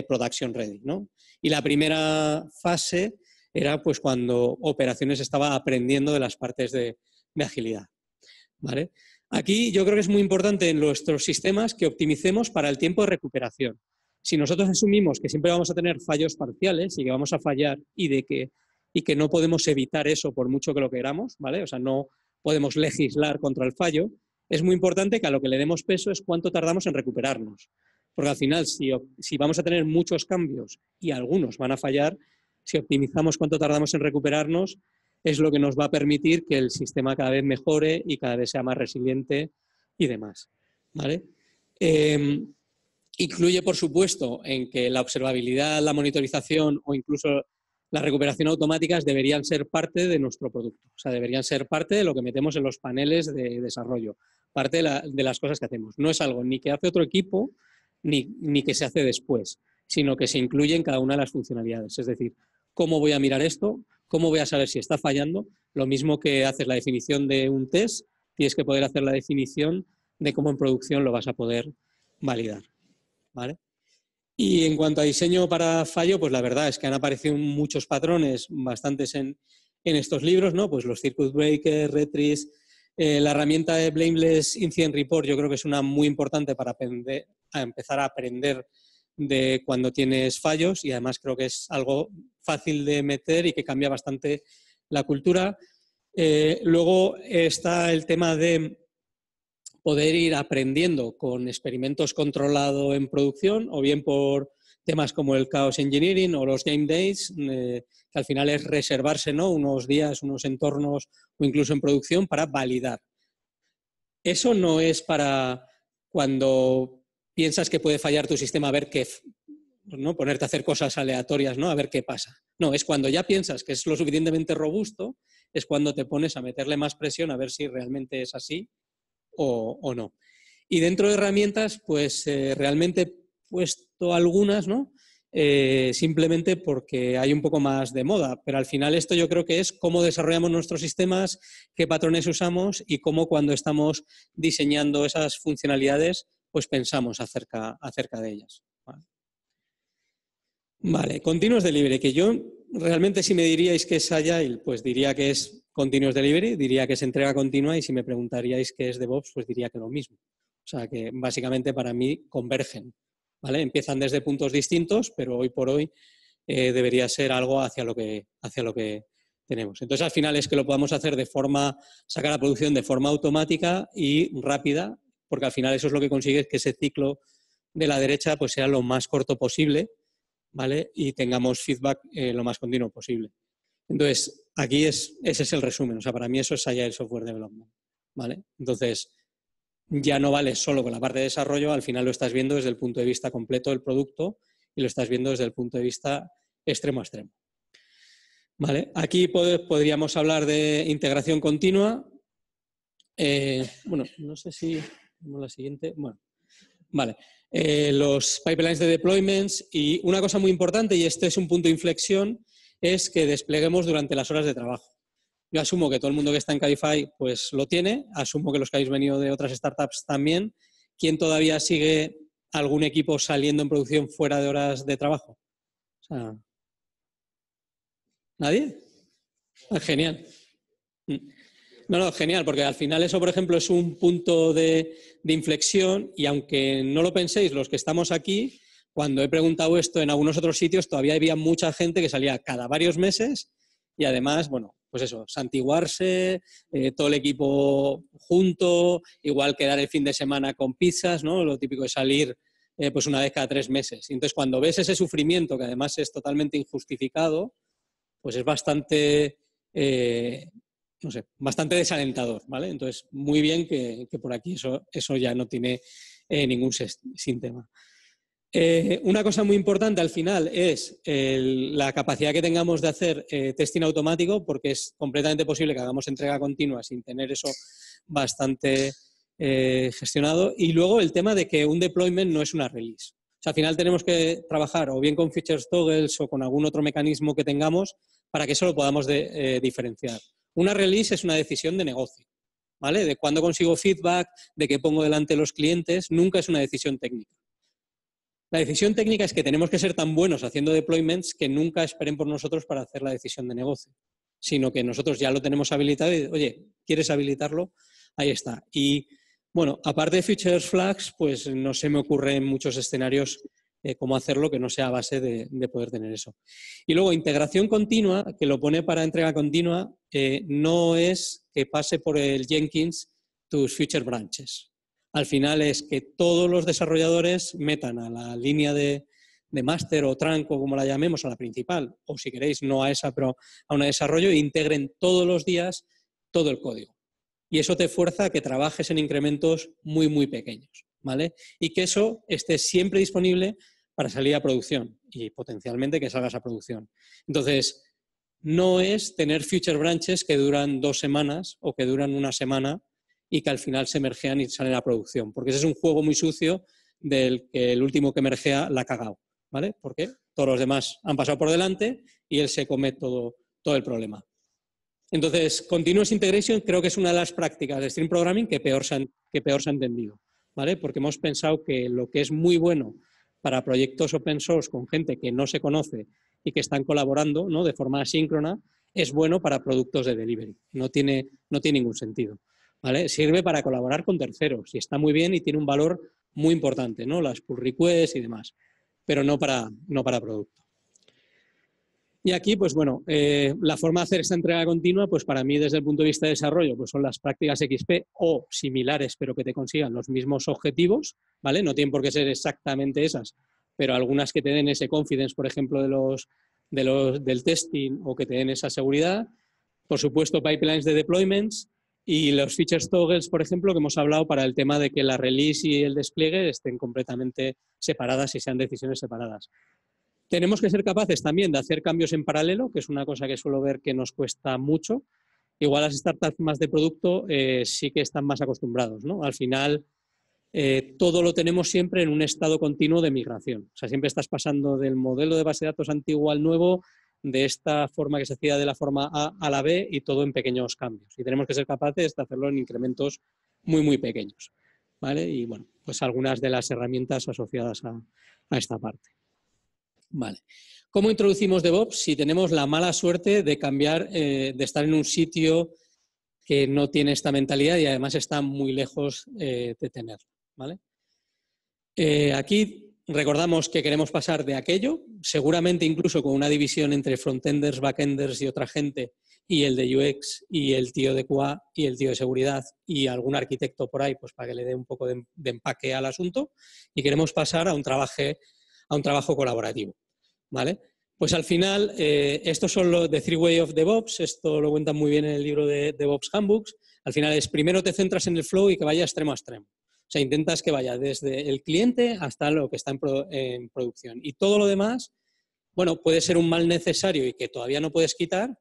production ready, ¿no? Y la primera fase era pues cuando operaciones estaba aprendiendo de las partes de agilidad, ¿vale? Aquí yo creo que es muy importante en nuestros sistemas que optimicemos para el tiempo de recuperación. Si nosotros asumimos que siempre vamos a tener fallos parciales y que vamos a fallar y que no podemos evitar eso por mucho que lo queramos, ¿vale? O sea, no podemos legislar contra el fallo, es muy importante que a lo que le demos peso es cuánto tardamos en recuperarnos. Porque al final, si vamos a tener muchos cambios y algunos van a fallar, si optimizamos cuánto tardamos en recuperarnos, es lo que nos va a permitir que el sistema cada vez mejore y cada vez sea más resiliente y demás, ¿vale? Incluye, por supuesto, en que la observabilidad, la monitorización o incluso la recuperación automáticas deberían ser parte de nuestro producto. O sea, deberían ser parte de lo que metemos en los paneles de desarrollo, parte de las cosas que hacemos. No es algo ni que hace otro equipo ni que se hace después, sino que se incluye en cada una de las funcionalidades. Es decir, ¿cómo voy a mirar esto? ¿Cómo voy a saber si está fallando? Lo mismo que haces la definición de un test, tienes que poder hacer la definición de cómo en producción lo vas a poder validar, ¿vale? Y en cuanto a diseño para fallo, pues la verdad es que han aparecido muchos patrones, bastantes en estos libros, ¿no? Pues los circuit breakers, retries, la herramienta de Blameless Incident Report yo creo que es una muy importante para empezar a aprender de cuando tienes fallos y además creo que es algo fácil de meter y que cambia bastante la cultura. Luego está el tema de poder ir aprendiendo con experimentos controlados en producción o bien por temas como el Chaos Engineering o los Game Days, que al final es reservarse, ¿no?, unos días, unos entornos o incluso en producción para validar. Eso no es para cuando piensas que puede fallar tu sistema a ver qué, ¿no?, ponerte a hacer cosas aleatorias, ¿no?, a ver qué pasa. No, es cuando ya piensas que es lo suficientemente robusto, es cuando te pones a meterle más presión a ver si realmente es así o no. Y dentro de herramientas, pues realmente he puesto algunas, ¿no? Simplemente porque hay un poco más de moda, pero al final esto yo creo que es cómo desarrollamos nuestros sistemas, qué patrones usamos y cómo cuando estamos diseñando esas funcionalidades pues pensamos acerca de ellas. Vale. Vale, Continuous Delivery, que yo realmente si me diríais que es Agile, pues diría que es Continuous Delivery, diría que es entrega continua y si me preguntaríais qué es DevOps, pues diría que lo mismo. O sea que básicamente para mí convergen, ¿vale? Empiezan desde puntos distintos, pero hoy por hoy debería ser algo hacia lo que tenemos. Entonces al final es que lo podamos hacer de forma, sacar a producción de forma automática y rápida, porque al final eso es lo que consigue, es que ese ciclo de la derecha pues sea lo más corto posible, ¿vale? Y tengamos feedback lo más continuo posible. Entonces, aquí ese es el resumen. O sea, para mí eso es Agile Software Development, ¿vale? Entonces, ya no vale solo con la parte de desarrollo, al final lo estás viendo desde el punto de vista completo del producto y lo estás viendo desde el punto de vista extremo a extremo, ¿vale? Aquí podríamos hablar de integración continua. Bueno, no sé si tenemos la siguiente. Bueno, vale. Los pipelines de deployments y una cosa muy importante, y este es un punto de inflexión, es que despleguemos durante las horas de trabajo. Yo asumo que todo el mundo que está en Cabify pues lo tiene, asumo que los que habéis venido de otras startups también. ¿Quién todavía sigue algún equipo saliendo en producción fuera de horas de trabajo? O sea, ¿nadie? Ah, genial. No, no, genial, porque al final eso, por ejemplo, es un punto de inflexión y aunque no lo penséis, los que estamos aquí, cuando he preguntado esto en algunos otros sitios, todavía había mucha gente que salía cada varios meses y además, bueno, pues eso, santiguarse, todo el equipo junto, igual quedar el fin de semana con pizzas, ¿no? Lo típico de salir pues una vez cada 3 meses. Y entonces cuando ves ese sufrimiento, que además es totalmente injustificado, pues es bastante... no sé, bastante desalentador, ¿vale? Entonces, muy bien que por aquí eso ya no tiene ningún síntoma. Una cosa muy importante al final es la capacidad que tengamos de hacer testing automático, porque es completamente posible que hagamos entrega continua sin tener eso bastante gestionado. Y luego el tema de que un deployment no es una release. O sea, al final tenemos que trabajar o bien con features toggles o con algún otro mecanismo que tengamos para que eso lo podamos diferenciar. Una release es una decisión de negocio, ¿vale? De cuándo consigo feedback, de qué pongo delante de los clientes, nunca es una decisión técnica. La decisión técnica es que tenemos que ser tan buenos haciendo deployments que nunca esperen por nosotros para hacer la decisión de negocio, sino que nosotros ya lo tenemos habilitado y, oye, ¿quieres habilitarlo? Ahí está. Y, bueno, aparte de features flags, pues no se me ocurre en muchos escenarios cómo hacerlo que no sea a base de poder tener eso. Y luego, integración continua, que lo pone para entrega continua, no es que pase por el Jenkins tus feature branches. Al final es que todos los desarrolladores metan a la línea de master o trunk, o como la llamemos, a la principal, o si queréis no a esa, pero a una de desarrollo, e integren todos los días todo el código. Y eso te fuerza a que trabajes en incrementos muy, muy pequeños, ¿vale? Y que eso esté siempre disponible para salir a producción y potencialmente que salgas a producción. Entonces, no es tener future branches que duran 2 semanas o que duran 1 semana y que al final se mergean y salen a producción, porque ese es un juego muy sucio del que el último que mergea la ha cagado, ¿vale? Porque todos los demás han pasado por delante y él se come todo el problema. Entonces, Continuous Integration creo que es una de las prácticas de Stream Programming que peor se ha entendido, ¿vale? Porque hemos pensado que lo que es muy bueno para proyectos open source con gente que no se conoce y que están colaborando, ¿no?, de forma asíncrona, es bueno para productos de delivery. No tiene ningún sentido, ¿vale? Sirve para colaborar con terceros y está muy bien y tiene un valor muy importante, ¿no? Las pull requests y demás, pero no para producto. Y aquí, pues bueno, la forma de hacer esta entrega continua, pues para mí desde el punto de vista de desarrollo, pues son las prácticas XP o similares, pero que te consigan los mismos objetivos, ¿vale? No tienen por qué ser exactamente esas, pero algunas que te den ese confidence, por ejemplo, del testing o que te den esa seguridad. Por supuesto, pipelines de deployments y los features toggles, por ejemplo, que hemos hablado para el tema de que la release y el despliegue estén completamente separadas y sean decisiones separadas. Tenemos que ser capaces también de hacer cambios en paralelo, que es una cosa que suelo ver que nos cuesta mucho. Igual las startups más de producto sí que están más acostumbrados, ¿no? Al final, todo lo tenemos siempre en un estado continuo de migración. O sea, siempre estás pasando del modelo de base de datos antiguo al nuevo, de esta forma que se hacía de la forma A a la B y todo en pequeños cambios. Y tenemos que ser capaces de hacerlo en incrementos muy, muy pequeños, ¿vale? Y, bueno, pues algunas de las herramientas asociadas a esta parte. Vale. ¿Cómo introducimos DevOps si tenemos la mala suerte de cambiar, de estar en un sitio que no tiene esta mentalidad y además está muy lejos de tenerla? ¿vale? Aquí recordamos que queremos pasar de aquello, seguramente incluso con una división entre frontenders, backenders y otra gente, y el de UX y el tío de QA y el tío de seguridad y algún arquitecto por ahí, pues para que le dé un poco de empaque al asunto, y queremos pasar a un trabajo colaborativo, ¿vale? Pues al final, estos son los The Three Way of DevOps, esto lo cuentan muy bien en el libro de DevOps Handbooks. Al final es primero te centras en el flow y que vaya extremo a extremo. O sea, intentas que vaya desde el cliente hasta lo que está en producción. Y todo lo demás, bueno, puede ser un mal necesario y que todavía no puedes quitar,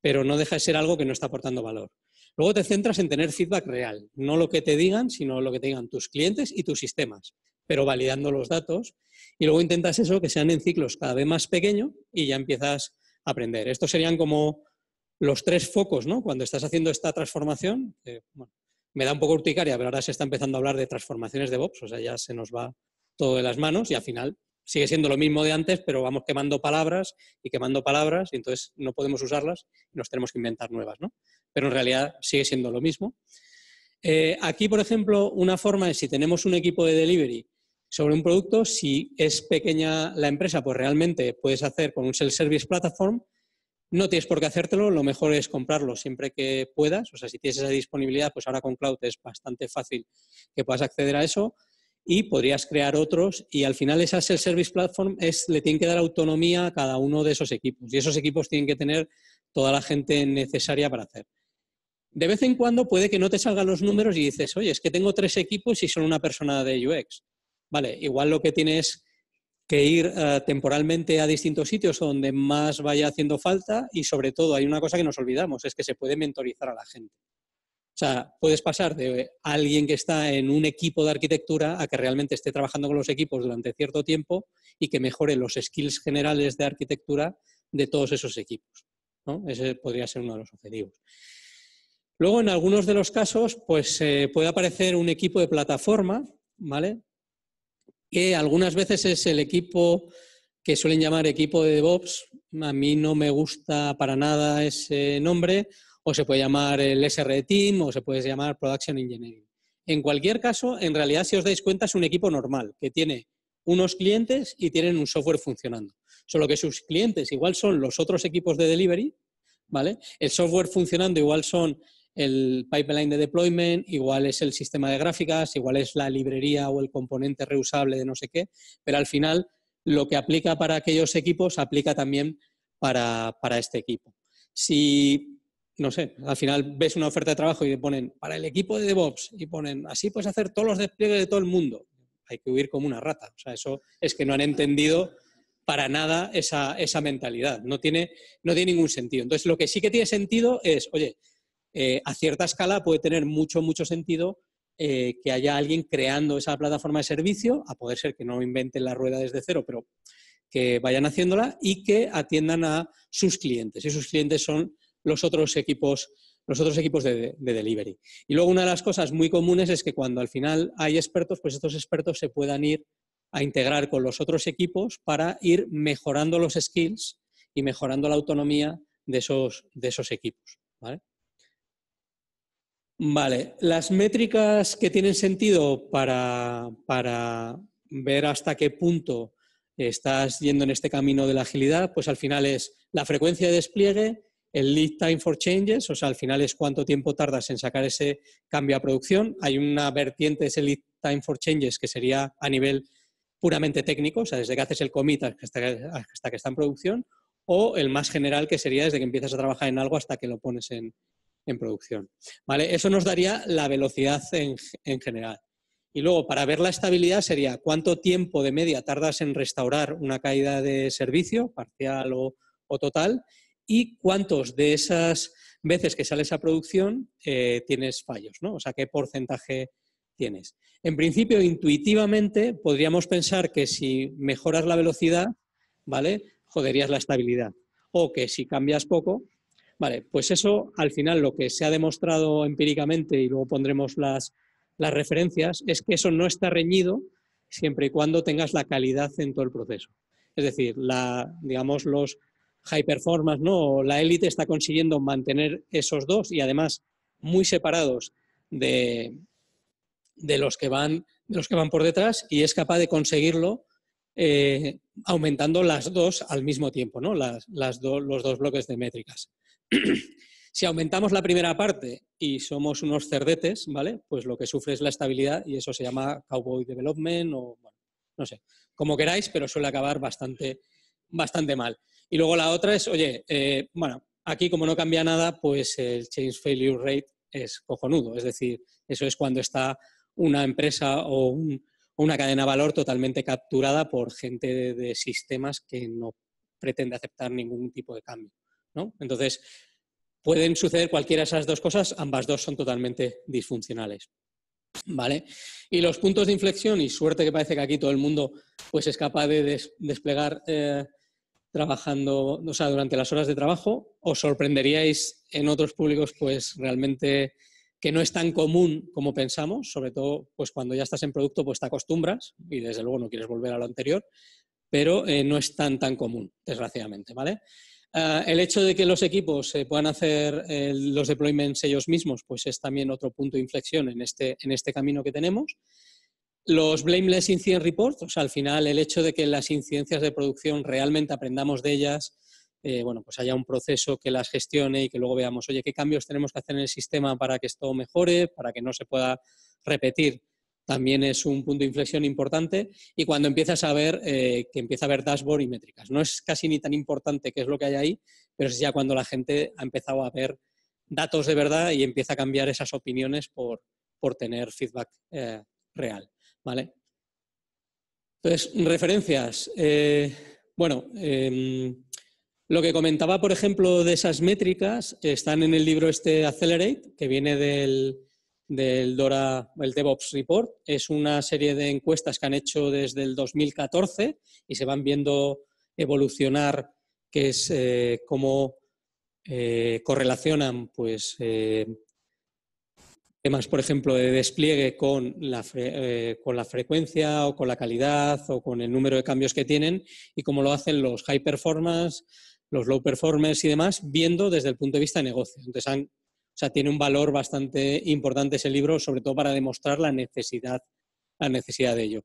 pero no deja de ser algo que no está aportando valor. Luego te centras en tener feedback real, no lo que te digan, sino lo que te digan tus clientes y tus sistemas, pero validando los datos, y luego intentas eso, que sean en ciclos cada vez más pequeños y ya empiezas a aprender. Estos serían como los tres focos, ¿no? Cuando estás haciendo esta transformación, bueno, me da un poco urticaria, pero ahora se está empezando a hablar de transformaciones DevOps, o sea, ya se nos va todo de las manos y al final sigue siendo lo mismo de antes, pero vamos quemando palabras y entonces no podemos usarlas y nos tenemos que inventar nuevas, ¿no? Pero en realidad sigue siendo lo mismo. Aquí, por ejemplo, una forma es si tenemos un equipo de delivery sobre un producto, si es pequeña la empresa, pues realmente puedes hacer con un self-service platform, no tienes por qué hacértelo, lo mejor es comprarlo siempre que puedas, o sea, si tienes esa disponibilidad, pues ahora con Cloud es bastante fácil que puedas acceder a eso y podrías crear otros y al final esa self-service platform le tienen que dar autonomía a cada uno de esos equipos y esos equipos tienen que tener toda la gente necesaria para hacer. De vez en cuando puede que no te salgan los números y dices, oye, es que tengo 3 equipos y solo una persona de UX. Vale, igual lo que tienes es que ir temporalmente a distintos sitios donde más vaya haciendo falta y sobre todo hay una cosa que nos olvidamos, es que se puede mentorizar a la gente. O sea, puedes pasar de alguien que está en un equipo de arquitectura a que realmente esté trabajando con los equipos durante cierto tiempo y que mejore los skills generales de arquitectura de todos esos equipos, ¿no? Ese podría ser uno de los objetivos. Luego, en algunos de los casos, pues puede aparecer un equipo de plataforma, ¿vale? Que algunas veces es el equipo que suelen llamar equipo de DevOps. A mí no me gusta para nada ese nombre. O se puede llamar el SRE Team o se puede llamar Production Engineering. En cualquier caso, en realidad, si os dais cuenta, es un equipo normal que tiene unos clientes y tienen un software funcionando. Solo que sus clientes igual son los otros equipos de delivery, ¿vale? El software funcionando igual son el pipeline de deployment, igual es el sistema de gráficas, igual es la librería o el componente reusable de no sé qué, pero al final lo que aplica para aquellos equipos aplica también para este equipo. Si, no sé, al final ves una oferta de trabajo y te ponen para el equipo de DevOps y ponen así puedes hacer todos los despliegues de todo el mundo, hay que huir como una rata. O sea, eso es que no han entendido para nada esa mentalidad, no tiene ningún sentido. Entonces lo que sí que tiene sentido es, oye, a cierta escala puede tener mucho sentido que haya alguien creando esa plataforma de servicio, a poder ser que no inventen la rueda desde cero, pero que vayan haciéndola y que atiendan a sus clientes. Y sus clientes son los otros equipos de delivery. Y luego una de las cosas muy comunes es que cuando al final hay expertos, pues estos expertos se puedan ir a integrar con los otros equipos para ir mejorando los skills y mejorando la autonomía de esos equipos, ¿vale? Vale, las métricas que tienen sentido para ver hasta qué punto estás yendo en este camino de la agilidad, pues al final es la frecuencia de despliegue, el lead time for changes, o sea, al final es cuánto tiempo tardas en sacar ese cambio a producción. Hay una vertiente de ese lead time for changes que sería a nivel puramente técnico, o sea, desde que haces el commit hasta que está en producción, o el más general que sería desde que empiezas a trabajar en algo hasta que lo pones en producción, ¿vale? Eso nos daría la velocidad en general. Y luego, para ver la estabilidad sería cuánto tiempo de media tardas en restaurar una caída de servicio, parcial o total, y cuántos de esas veces que sales a producción tienes fallos, ¿no? O sea, qué porcentaje tienes. En principio, intuitivamente, podríamos pensar que si mejoras la velocidad, ¿vale?, joderías la estabilidad. O que si cambias poco... Vale, pues eso al final lo que se ha demostrado empíricamente, y luego pondremos las referencias, es que eso no está reñido siempre y cuando tengas la calidad en todo el proceso. Es decir, digamos los high performance, ¿no?, la élite está consiguiendo mantener esos dos y además muy separados de los que van de los que van por detrás y es capaz de conseguirlo aumentando las dos al mismo tiempo, ¿no? Los dos bloques de métricas. Si aumentamos la primera parte y somos unos cerdetes, ¿vale? Pues lo que sufre es la estabilidad y eso se llama cowboy development o, bueno, no sé, como queráis, pero suele acabar bastante mal. Y luego la otra es, oye, bueno, aquí como no cambia nada, pues el change failure rate es cojonudo. Es decir, eso es cuando está una empresa o una cadena de valor totalmente capturada por gente de sistemas que no pretende aceptar ningún tipo de cambio, ¿no? Entonces, pueden suceder cualquiera de esas dos cosas, ambas dos son totalmente disfuncionales, ¿vale? Y los puntos de inflexión, y suerte que parece que aquí todo el mundo pues, es capaz de desplegar trabajando, o sea, durante las horas de trabajo, os sorprenderíais en otros públicos pues realmente que no es tan común como pensamos, sobre todo pues cuando ya estás en producto pues te acostumbras y desde luego no quieres volver a lo anterior, pero no es tan común, desgraciadamente, ¿vale? El hecho de que los equipos puedan hacer los deployments ellos mismos pues es también otro punto de inflexión en este camino que tenemos. Los Blameless Incident Reports, o sea, al final el hecho de que las incidencias de producción realmente aprendamos de ellas, bueno, pues haya un proceso que las gestione y que luego veamos, oye, qué cambios tenemos que hacer en el sistema para que esto mejore, para que no se pueda repetir. También es un punto de inflexión importante y cuando empiezas a ver que empieza a haber dashboard y métricas. No es casi ni tan importante qué es lo que hay ahí, pero es ya cuando la gente ha empezado a ver datos de verdad y empieza a cambiar esas opiniones por tener feedback real, ¿vale? Entonces, referencias. Bueno, lo que comentaba, por ejemplo, de esas métricas están en el libro este Accelerate, que viene del Dora, el DevOps Report. Es una serie de encuestas que han hecho desde el 2014 y se van viendo evolucionar, que es cómo correlacionan pues, temas, por ejemplo, de despliegue con la frecuencia o con la calidad o con el número de cambios que tienen y cómo lo hacen los high performers, los low performers y demás, viendo desde el punto de vista de negocio. Entonces o sea, tiene un valor bastante importante ese libro, sobre todo para demostrar la necesidad de ello.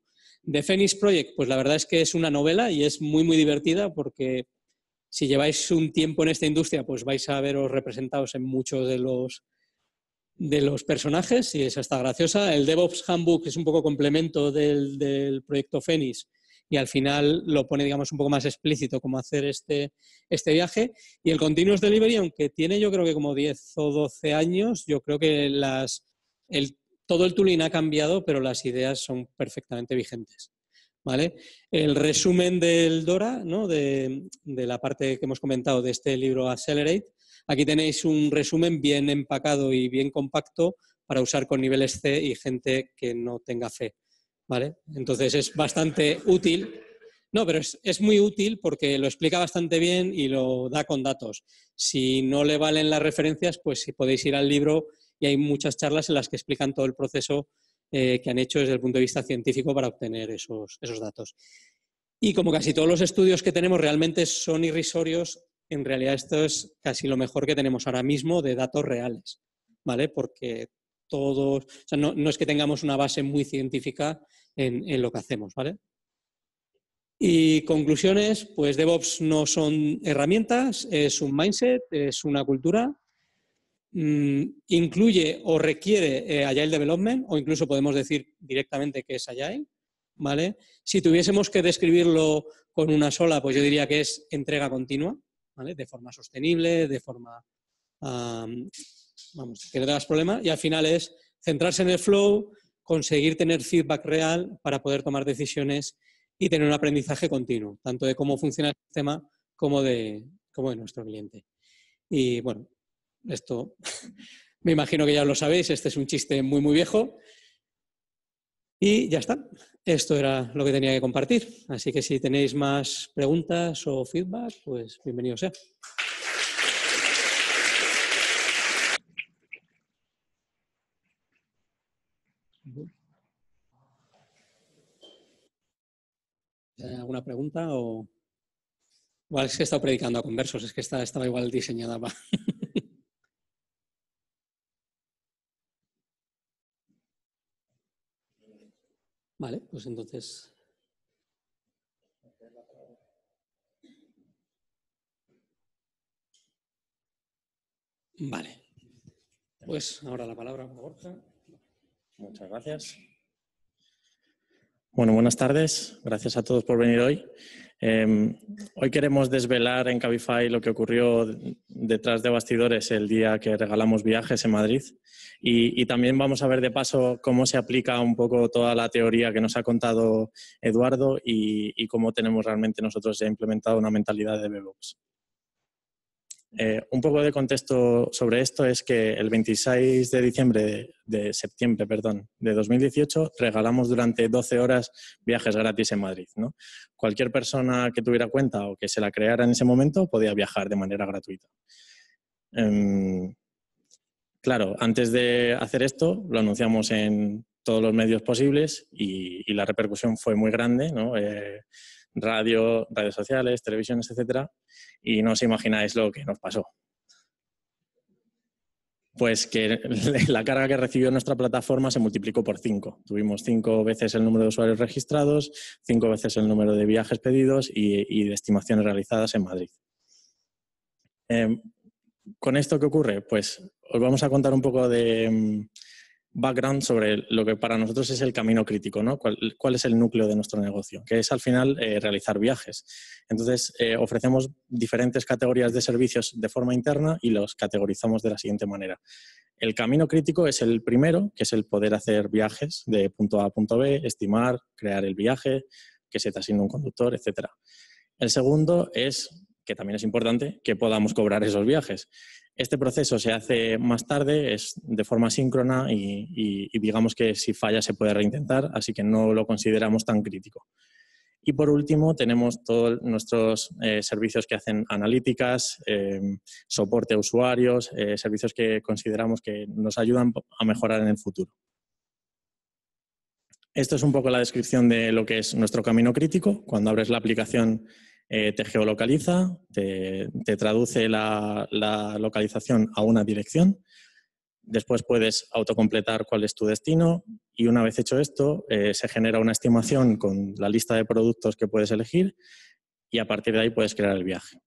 The Phoenix Project, pues la verdad es que es una novela y es muy, muy divertida porque si lleváis un tiempo en esta industria, pues vais a veros representados en muchos de los personajes y es hasta graciosa. El DevOps Handbook es un poco complemento del proyecto Phoenix y al final lo pone, digamos, un poco más explícito cómo hacer este viaje. Y el Continuous Delivery, aunque tiene yo creo que como 10 o 12 años, yo creo que todo el tooling ha cambiado, pero las ideas son perfectamente vigentes, ¿vale? El resumen del Dora, ¿no? de la parte que hemos comentado de este libro Accelerate, aquí tenéis un resumen bien empacado y bien compacto para usar con niveles C y gente que no tenga fe, ¿vale? Entonces es bastante útil, no, pero es muy útil porque lo explica bastante bien y lo da con datos. Si no le valen las referencias, pues podéis ir al libro y hay muchas charlas en las que explican todo el proceso que han hecho desde el punto de vista científico para obtener esos datos. Y como casi todos los estudios que tenemos realmente son irrisorios, en realidad esto es casi lo mejor que tenemos ahora mismo de datos reales, ¿vale? Porque todos, o sea, no es que tengamos una base muy científica en lo que hacemos, ¿vale? Y conclusiones, pues DevOps no son herramientas, es un mindset, es una cultura, incluye o requiere Agile Development, o incluso podemos decir directamente que es Agile, ¿vale? Si tuviésemos que describirlo con una sola, pues yo diría que es entrega continua, ¿vale? De forma sostenible, de forma... vamos, que no tengas problemas, y al final es centrarse en el flow, conseguir tener feedback real para poder tomar decisiones y tener un aprendizaje continuo, tanto de cómo funciona el sistema como de nuestro cliente. Y bueno, esto me imagino que ya lo sabéis, este es un chiste muy, muy viejo. Y ya está, esto era lo que tenía que compartir. Así que si tenéis más preguntas o feedback, pues bienvenido sea. ¿Alguna pregunta? O igual es que he estado predicando a conversos, es que estaba igual diseñada para... Vale, pues entonces... Vale. Pues ahora la palabra, Borja. Muchas gracias. Bueno, buenas tardes. Gracias a todos por venir hoy. Hoy queremos desvelar en Cabify lo que ocurrió detrás de bastidores el día que regalamos viajes en Madrid y también vamos a ver de paso cómo se aplica un poco toda la teoría que nos ha contado Eduardo y cómo tenemos realmente nosotros ya implementado una mentalidad de DevOps. Un poco de contexto sobre esto es que el 26 de diciembre, de septiembre de 2018 regalamos durante 12 horas viajes gratis en Madrid, ¿no? Cualquier persona que tuviera cuenta o que se la creara en ese momento podía viajar de manera gratuita. Claro, antes de hacer esto lo anunciamos en todos los medios posibles y la repercusión fue muy grande, ¿no? Radios sociales, televisiones, etcétera, y no os imagináis lo que nos pasó. Pues que la carga que recibió nuestra plataforma se multiplicó por 5. Tuvimos 5 veces el número de usuarios registrados, 5 veces el número de viajes pedidos y de estimaciones realizadas en Madrid. ¿Con esto qué ocurre? Pues os vamos a contar un poco de background sobre lo que para nosotros es el camino crítico, ¿no? ¿Cuál es el núcleo de nuestro negocio? Que es al final realizar viajes. Entonces ofrecemos diferentes categorías de servicios de forma interna y los categorizamos de la siguiente manera. El camino crítico es el primero, que es el poder hacer viajes de punto A a punto B, estimar, crear el viaje, que se te asigne un conductor, etc. El segundo es, que también es importante, que podamos cobrar esos viajes. Este proceso se hace más tarde, es de forma síncrona y digamos que si falla se puede reintentar, así que no lo consideramos tan crítico. Y por último tenemos todos nuestros servicios que hacen analíticas, soporte a usuarios, servicios que consideramos que nos ayudan a mejorar en el futuro. Esto es un poco la descripción de lo que es nuestro camino crítico. Cuando abres la aplicación te geolocaliza, te traduce la localización a una dirección. Después puedes autocompletar cuál es tu destino y una vez hecho esto se genera una estimación con la lista de productos que puedes elegir y a partir de ahí puedes crear el viaje.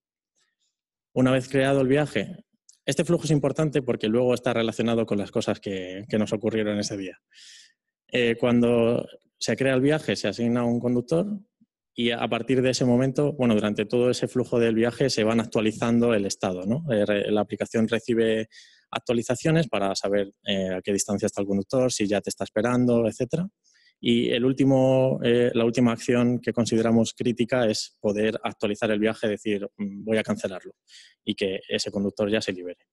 Una vez creado el viaje, este flujo es importante porque luego está relacionado con las cosas que nos ocurrieron ese día. Cuando se crea el viaje se asigna un conductor. Y a partir de ese momento, bueno, durante todo ese flujo del viaje se van actualizando el estado, ¿no? La aplicación recibe actualizaciones para saber a qué distancia está el conductor, si ya te está esperando, etc. Y la última acción que consideramos crítica es poder actualizar el viaje, decir, voy a cancelarlo y que ese conductor ya se libere.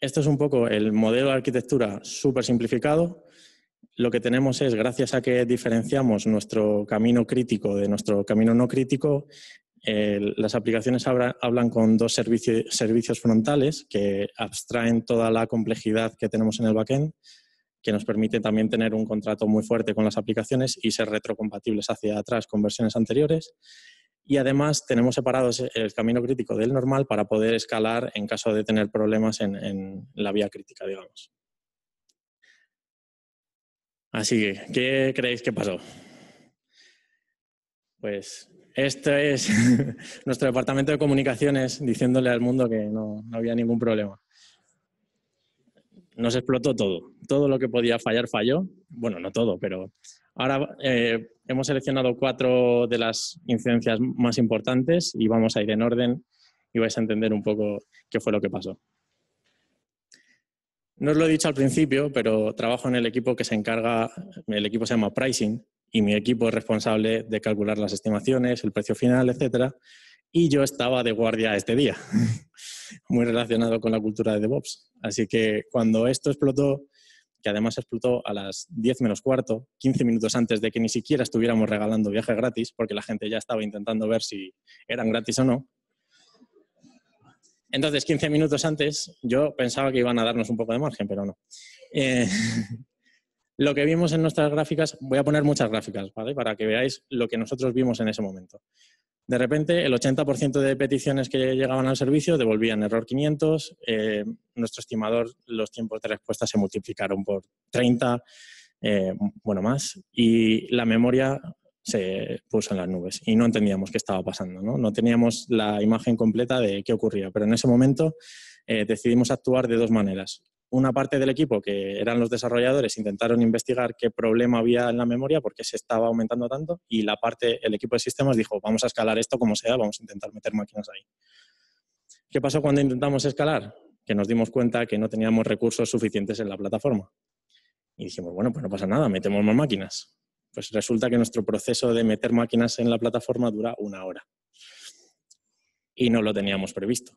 Esto es un poco el modelo de arquitectura súper simplificado. Lo que tenemos es, gracias a que diferenciamos nuestro camino crítico de nuestro camino no crítico, las aplicaciones hablan con dos servicios frontales que abstraen toda la complejidad que tenemos en el backend, que nos permite también tener un contrato muy fuerte con las aplicaciones y ser retrocompatibles hacia atrás con versiones anteriores. Y además tenemos separados el camino crítico del normal para poder escalar en caso de tener problemas en la vía crítica, digamos. Así que, ¿qué creéis que pasó? Pues este es nuestro departamento de comunicaciones diciéndole al mundo que no había ningún problema. Nos explotó todo. Todo lo que podía fallar falló. Bueno, no todo, pero ahora hemos seleccionado 4 de las incidencias más importantes y vamos a ir en orden y vais a entender un poco qué fue lo que pasó. No os lo he dicho al principio, pero trabajo en el equipo que se encarga, el equipo se llama Pricing, y mi equipo es responsable de calcular las estimaciones, el precio final, etc. Y yo estaba de guardia este día, muy relacionado con la cultura de DevOps. Así que cuando esto explotó, que además explotó a las 10 menos cuarto, 15 minutos antes de que ni siquiera estuviéramos regalando viajes gratis, porque la gente ya estaba intentando ver si eran gratis o no. Entonces, 15 minutos antes, yo pensaba que iban a darnos un poco de margen, pero no. Lo que vimos en nuestras gráficas, voy a poner muchas gráficas, ¿vale? Para que veáis lo que nosotros vimos en ese momento. De repente, el 80% de peticiones que llegaban al servicio devolvían error 500, nuestro estimador, los tiempos de respuesta se multiplicaron por 30, bueno, más, y la memoria se puso en las nubes y no entendíamos qué estaba pasando, ¿no? No teníamos la imagen completa de qué ocurría, pero en ese momento decidimos actuar de dos maneras. Una parte del equipo, que eran los desarrolladores, intentaron investigar qué problema había en la memoria, por qué se estaba aumentando tanto, y la parte, el equipo de sistemas dijo, vamos a escalar esto como sea, vamos a intentar meter máquinas ahí. ¿Qué pasó cuando intentamos escalar? Que nos dimos cuenta que no teníamos recursos suficientes en la plataforma. Y dijimos, bueno, pues no pasa nada, metemos más máquinas. Pues resulta que nuestro proceso de meter máquinas en la plataforma dura una hora. Y no lo teníamos previsto.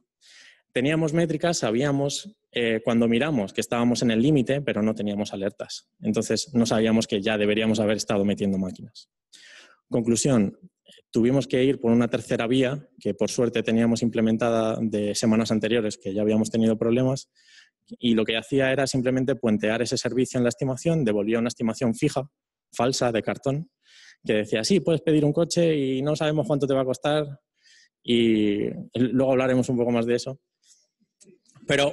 Teníamos métricas, sabíamos cuando miramos que estábamos en el límite, pero no teníamos alertas. Entonces no sabíamos que ya deberíamos haber estado metiendo máquinas. Conclusión, tuvimos que ir por una tercera vía, que por suerte teníamos implementada de semanas anteriores, que ya habíamos tenido problemas, y lo que hacía era simplemente puentear ese servicio en la estimación, devolvía una estimación fija, falsa, de cartón, que decía, sí, puedes pedir un coche y no sabemos cuánto te va a costar, y luego hablaremos un poco más de eso.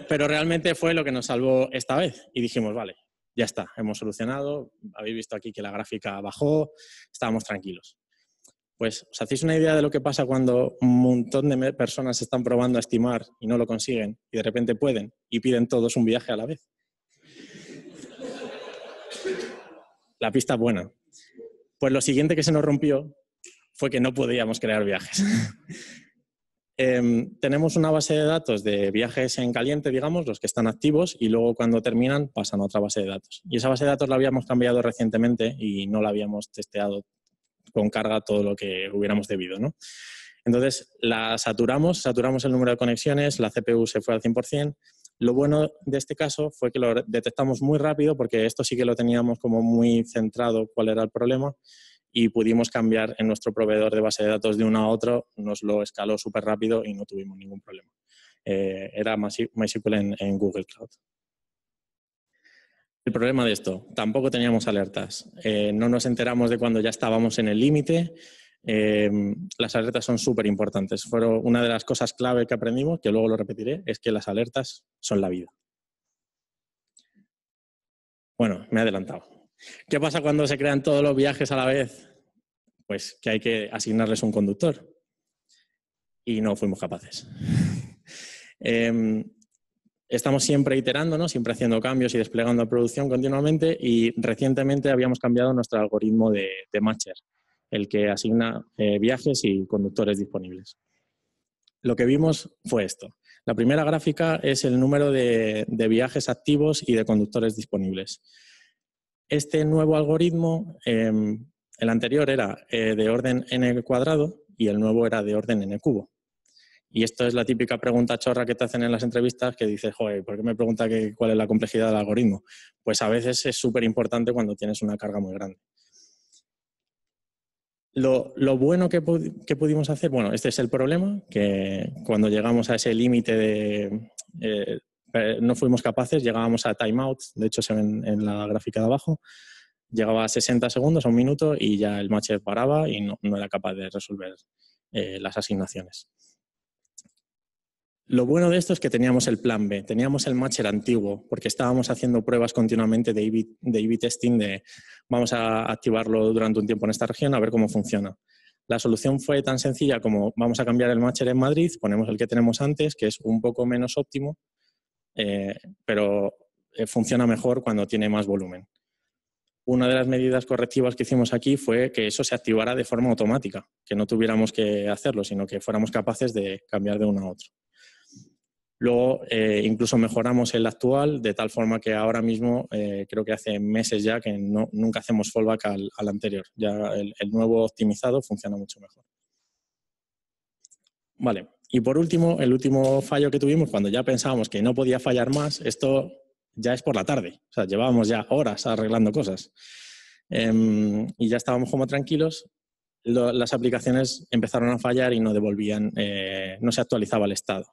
Pero realmente fue lo que nos salvó esta vez. Y dijimos, vale, ya está, hemos solucionado. Habéis visto aquí que la gráfica bajó, estábamos tranquilos. Pues, ¿os hacéis una idea de lo que pasa cuando un montón de personas están probando a estimar y no lo consiguen y de repente pueden y piden todos un viaje a la vez? La pista es buena. Pues lo siguiente que se nos rompió fue que no podíamos crear viajes. Tenemos una base de datos de viajes en caliente, digamos, los que están activos, y luego cuando terminan pasan a otra base de datos. Y esa base de datos la habíamos cambiado recientemente y no la habíamos testeado con carga todo lo que hubiéramos debido, ¿no? Entonces la saturamos el número de conexiones, la CPU se fue al 100%. Lo bueno de este caso fue que lo detectamos muy rápido, porque esto sí que lo teníamos como muy centrado cuál era el problema, y pudimos cambiar en nuestro proveedor de base de datos de uno a otro, nos lo escaló súper rápido y no tuvimos ningún problema. Era MySQL en Google Cloud. El problema de esto, tampoco teníamos alertas. No nos enteramos de cuando ya estábamos en el límite. Las alertas son súper importantes. Fueron una de las cosas clave que aprendimos, que luego lo repetiré, es que las alertas son la vida. Bueno, me he adelantado. ¿Qué pasa cuando se crean todos los viajes a la vez? Pues que hay que asignarles un conductor. Y no fuimos capaces. Estamos siempre iterándonos, siempre haciendo cambios y desplegando a producción continuamente, y recientemente habíamos cambiado nuestro algoritmo de matcher, el que asigna viajes y conductores disponibles. Lo que vimos fue esto. La primera gráfica es el número de viajes activos y de conductores disponibles. Este nuevo algoritmo, el anterior era de orden n cuadrado y el nuevo era de orden n cubo. Y esto es la típica pregunta chorra que te hacen en las entrevistas, que dices, joder, ¿por qué me pregunta cuál es la complejidad del algoritmo? Pues a veces es súper importante cuando tienes una carga muy grande. Lo bueno que pudimos hacer, bueno, este es el problema, que cuando llegamos a ese límite de... no fuimos capaces, llegábamos a timeout, de hecho se ven en la gráfica de abajo, llegaba a 60 segundos, a un minuto, y ya el matcher paraba y no era capaz de resolver las asignaciones. Lo bueno de esto es que teníamos el plan B, teníamos el matcher antiguo, porque estábamos haciendo pruebas continuamente de A/B testing, de vamos a activarlo durante un tiempo en esta región a ver cómo funciona. La solución fue tan sencilla como vamos a cambiar el matcher en Madrid, ponemos el que tenemos antes, que es un poco menos óptimo, pero funciona mejor cuando tiene más volumen. Una de las medidas correctivas que hicimos aquí fue que eso se activara de forma automática, que no tuviéramos que hacerlo, sino que fuéramos capaces de cambiar de uno a otro. Luego incluso mejoramos el actual de tal forma que ahora mismo creo que hace meses ya que nunca hacemos fallback al anterior. Ya el nuevo optimizado funciona mucho mejor. Vale. Y por último, el último fallo que tuvimos, cuando ya pensábamos que no podía fallar más, esto ya es por la tarde. O sea, llevábamos ya horas arreglando cosas. Y ya estábamos como tranquilos. Las aplicaciones empezaron a fallar y no devolvían, no se actualizaba el estado.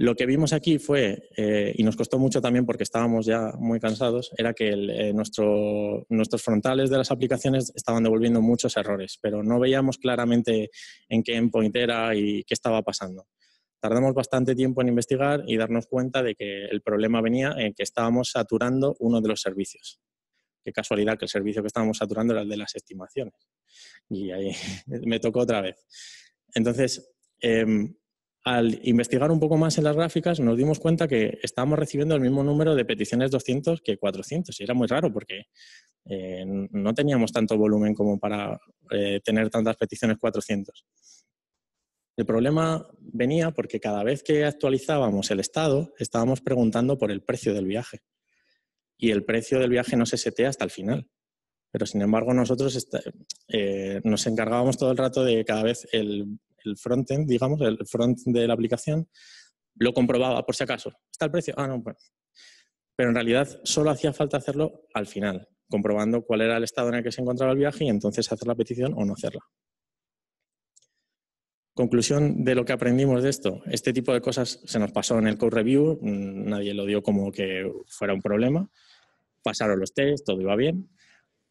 Lo que vimos aquí fue, y nos costó mucho también porque estábamos ya muy cansados, era que nuestros frontales de las aplicaciones estaban devolviendo muchos errores, pero no veíamos claramente en qué endpoint era y qué estaba pasando. Tardamos bastante tiempo en investigar y darnos cuenta de que el problema venía en que estábamos saturando uno de los servicios, Qué casualidad que el servicio que estábamos saturando era el de las estimaciones. Y ahí me tocó otra vez. Entonces, al investigar un poco más en las gráficas, nos dimos cuenta que estábamos recibiendo el mismo número de peticiones 200 que 400. Y era muy raro porque no teníamos tanto volumen como para tener tantas peticiones 400. El problema venía porque cada vez que actualizábamos el estado, estábamos preguntando por el precio del viaje. Y el precio del viaje no se setea hasta el final. Pero sin embargo nosotros nos encargábamos todo el rato de cada vez el frontend, digamos, el front de la aplicación, lo comprobaba por si acaso. ¿Está el precio? Ah, no, pues. Pero en realidad solo hacía falta hacerlo al final, comprobando cuál era el estado en el que se encontraba el viaje y entonces hacer la petición o no hacerla. Conclusión de lo que aprendimos de esto. Este tipo de cosas se nos pasó en el code review, nadie lo dio como que fuera un problema. Pasaron los tests, todo iba bien.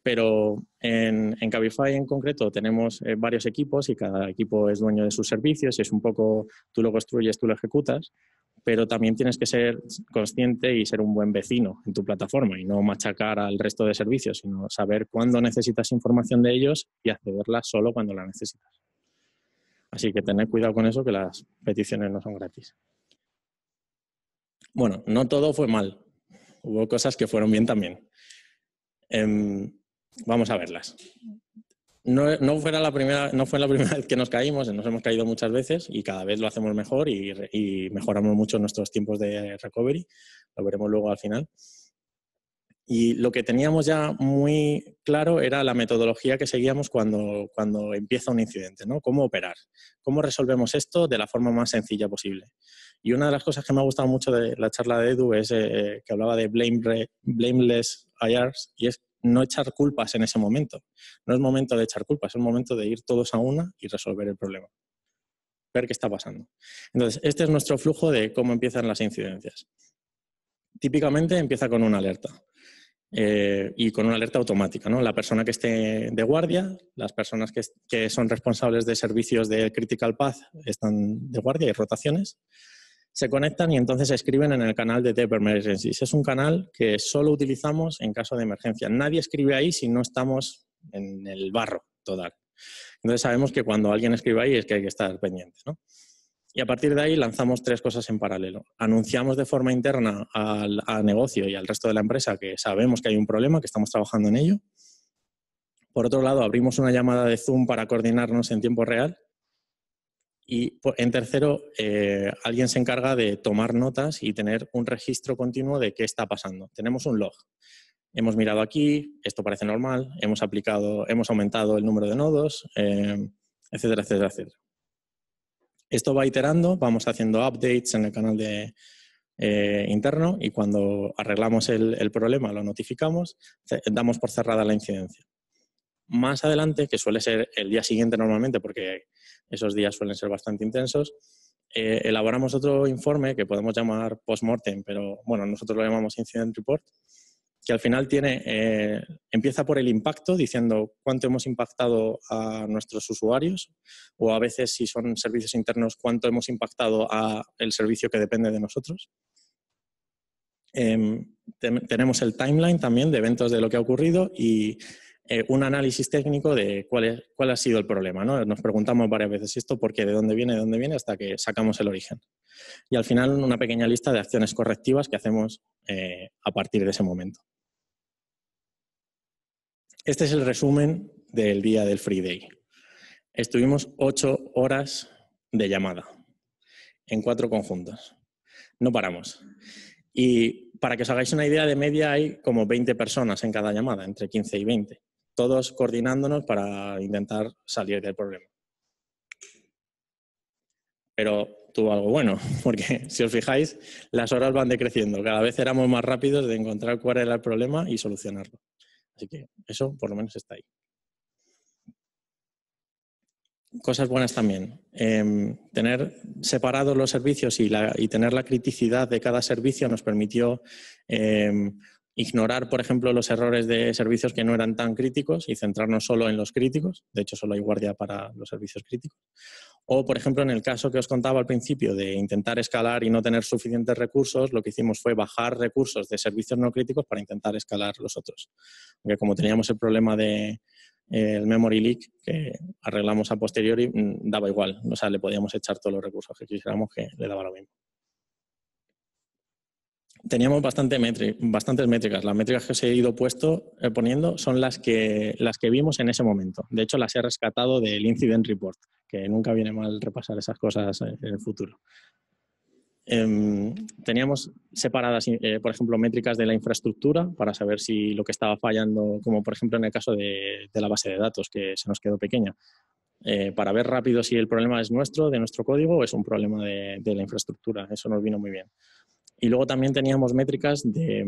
Pero en Cabify en concreto tenemos varios equipos y cada equipo es dueño de sus servicios y es un poco tú lo construyes, tú lo ejecutas, pero también tienes que ser consciente y ser un buen vecino en tu plataforma y no machacar al resto de servicios, sino saber cuándo necesitas información de ellos y accederla solo cuando la necesitas. Así que tened cuidado con eso, que las peticiones no son gratis. Bueno, no todo fue mal. Hubo cosas que fueron bien también. Vamos a verlas. No fue la primera vez que nos caímos, nos hemos caído muchas veces y cada vez lo hacemos mejor y mejoramos mucho nuestros tiempos de recovery. Lo veremos luego al final. Y lo que teníamos ya muy claro era la metodología que seguíamos cuando empieza un incidente, ¿no? Cómo operar, cómo resolvemos esto de la forma más sencilla posible. Y una de las cosas que me ha gustado mucho de la charla de Edu es que hablaba de blameless IRs y es no echar culpas en ese momento. No es momento de echar culpas, es un momento de ir todos a una y resolver el problema. Ver qué está pasando. Entonces, este es nuestro flujo de cómo empiezan las incidencias. Típicamente empieza con una alerta. Y con una alerta automática, ¿no? La persona que esté de guardia, las personas que son responsables de servicios de critical path están de guardia y rotaciones, se conectan y entonces escriben en el canal de Dev Emergencies. Es un canal que solo utilizamos en caso de emergencia. Nadie escribe ahí si no estamos en el barro total. Entonces sabemos que cuando alguien escribe ahí es que hay que estar pendiente, ¿no? Y a partir de ahí lanzamos tres cosas en paralelo. Anunciamos de forma interna al negocio y al resto de la empresa que sabemos que hay un problema, que estamos trabajando en ello. Por otro lado, abrimos una llamada de Zoom para coordinarnos en tiempo real. Y en tercero, alguien se encarga de tomar notas y tener un registro continuo de qué está pasando. Tenemos un log. Hemos mirado aquí, esto parece normal, hemos aumentado el número de nodos, etcétera, etcétera, etcétera. Esto va iterando, vamos haciendo updates en el canal de, interno y cuando arreglamos el problema lo notificamos, damos por cerrada la incidencia. Más adelante, que suele ser el día siguiente normalmente porque esos días suelen ser bastante intensos, elaboramos otro informe que podemos llamar post-mortem, pero bueno, nosotros lo llamamos Incident Report, que al final empieza por el impacto, diciendo cuánto hemos impactado a nuestros usuarios o a veces, si son servicios internos, cuánto hemos impactado al servicio que depende de nosotros. Tenemos el timeline también de eventos de lo que ha ocurrido y un análisis técnico de cuál ha sido el problema, ¿no? Nos preguntamos varias veces esto, por qué, de dónde viene, hasta que sacamos el origen. Y al final una pequeña lista de acciones correctivas que hacemos a partir de ese momento. Este es el resumen del día del Free Day. Estuvimos 8 horas de llamada en 4 conjuntos. No paramos. Y para que os hagáis una idea, de media hay como 20 personas en cada llamada, entre 15 y 20. Todos coordinándonos para intentar salir del problema. Pero tuvo algo bueno, porque si os fijáis, las horas van decreciendo. Cada vez éramos más rápidos de encontrar cuál era el problema y solucionarlo. Así que eso por lo menos está ahí. Cosas buenas también. Tener separados los servicios y tener la criticidad de cada servicio nos permitió ignorar, por ejemplo, los errores de servicios que no eran tan críticos y centrarnos solo en los críticos. De hecho, solo hay guardia para los servicios críticos. O, por ejemplo, en el caso que os contaba al principio de intentar escalar y no tener suficientes recursos, lo que hicimos fue bajar recursos de servicios no críticos para intentar escalar los otros. Porque como teníamos el problema de el memory leak, que arreglamos a posteriori, daba igual. O sea, le podíamos echar todos los recursos que quisiéramos, que le daba lo mismo. Teníamos bastantes métricas. Las métricas que os he ido poniendo son las que vimos en ese momento. De hecho, las he rescatado del Incident Report, que nunca viene mal repasar esas cosas en el futuro. Teníamos separadas, por ejemplo, métricas de la infraestructura para saber si lo que estaba fallando, como por ejemplo en el caso de la base de datos, que se nos quedó pequeña. Para ver rápido si el problema es nuestro, de nuestro código, o es un problema de la infraestructura. Eso nos vino muy bien. Y luego también teníamos métricas de,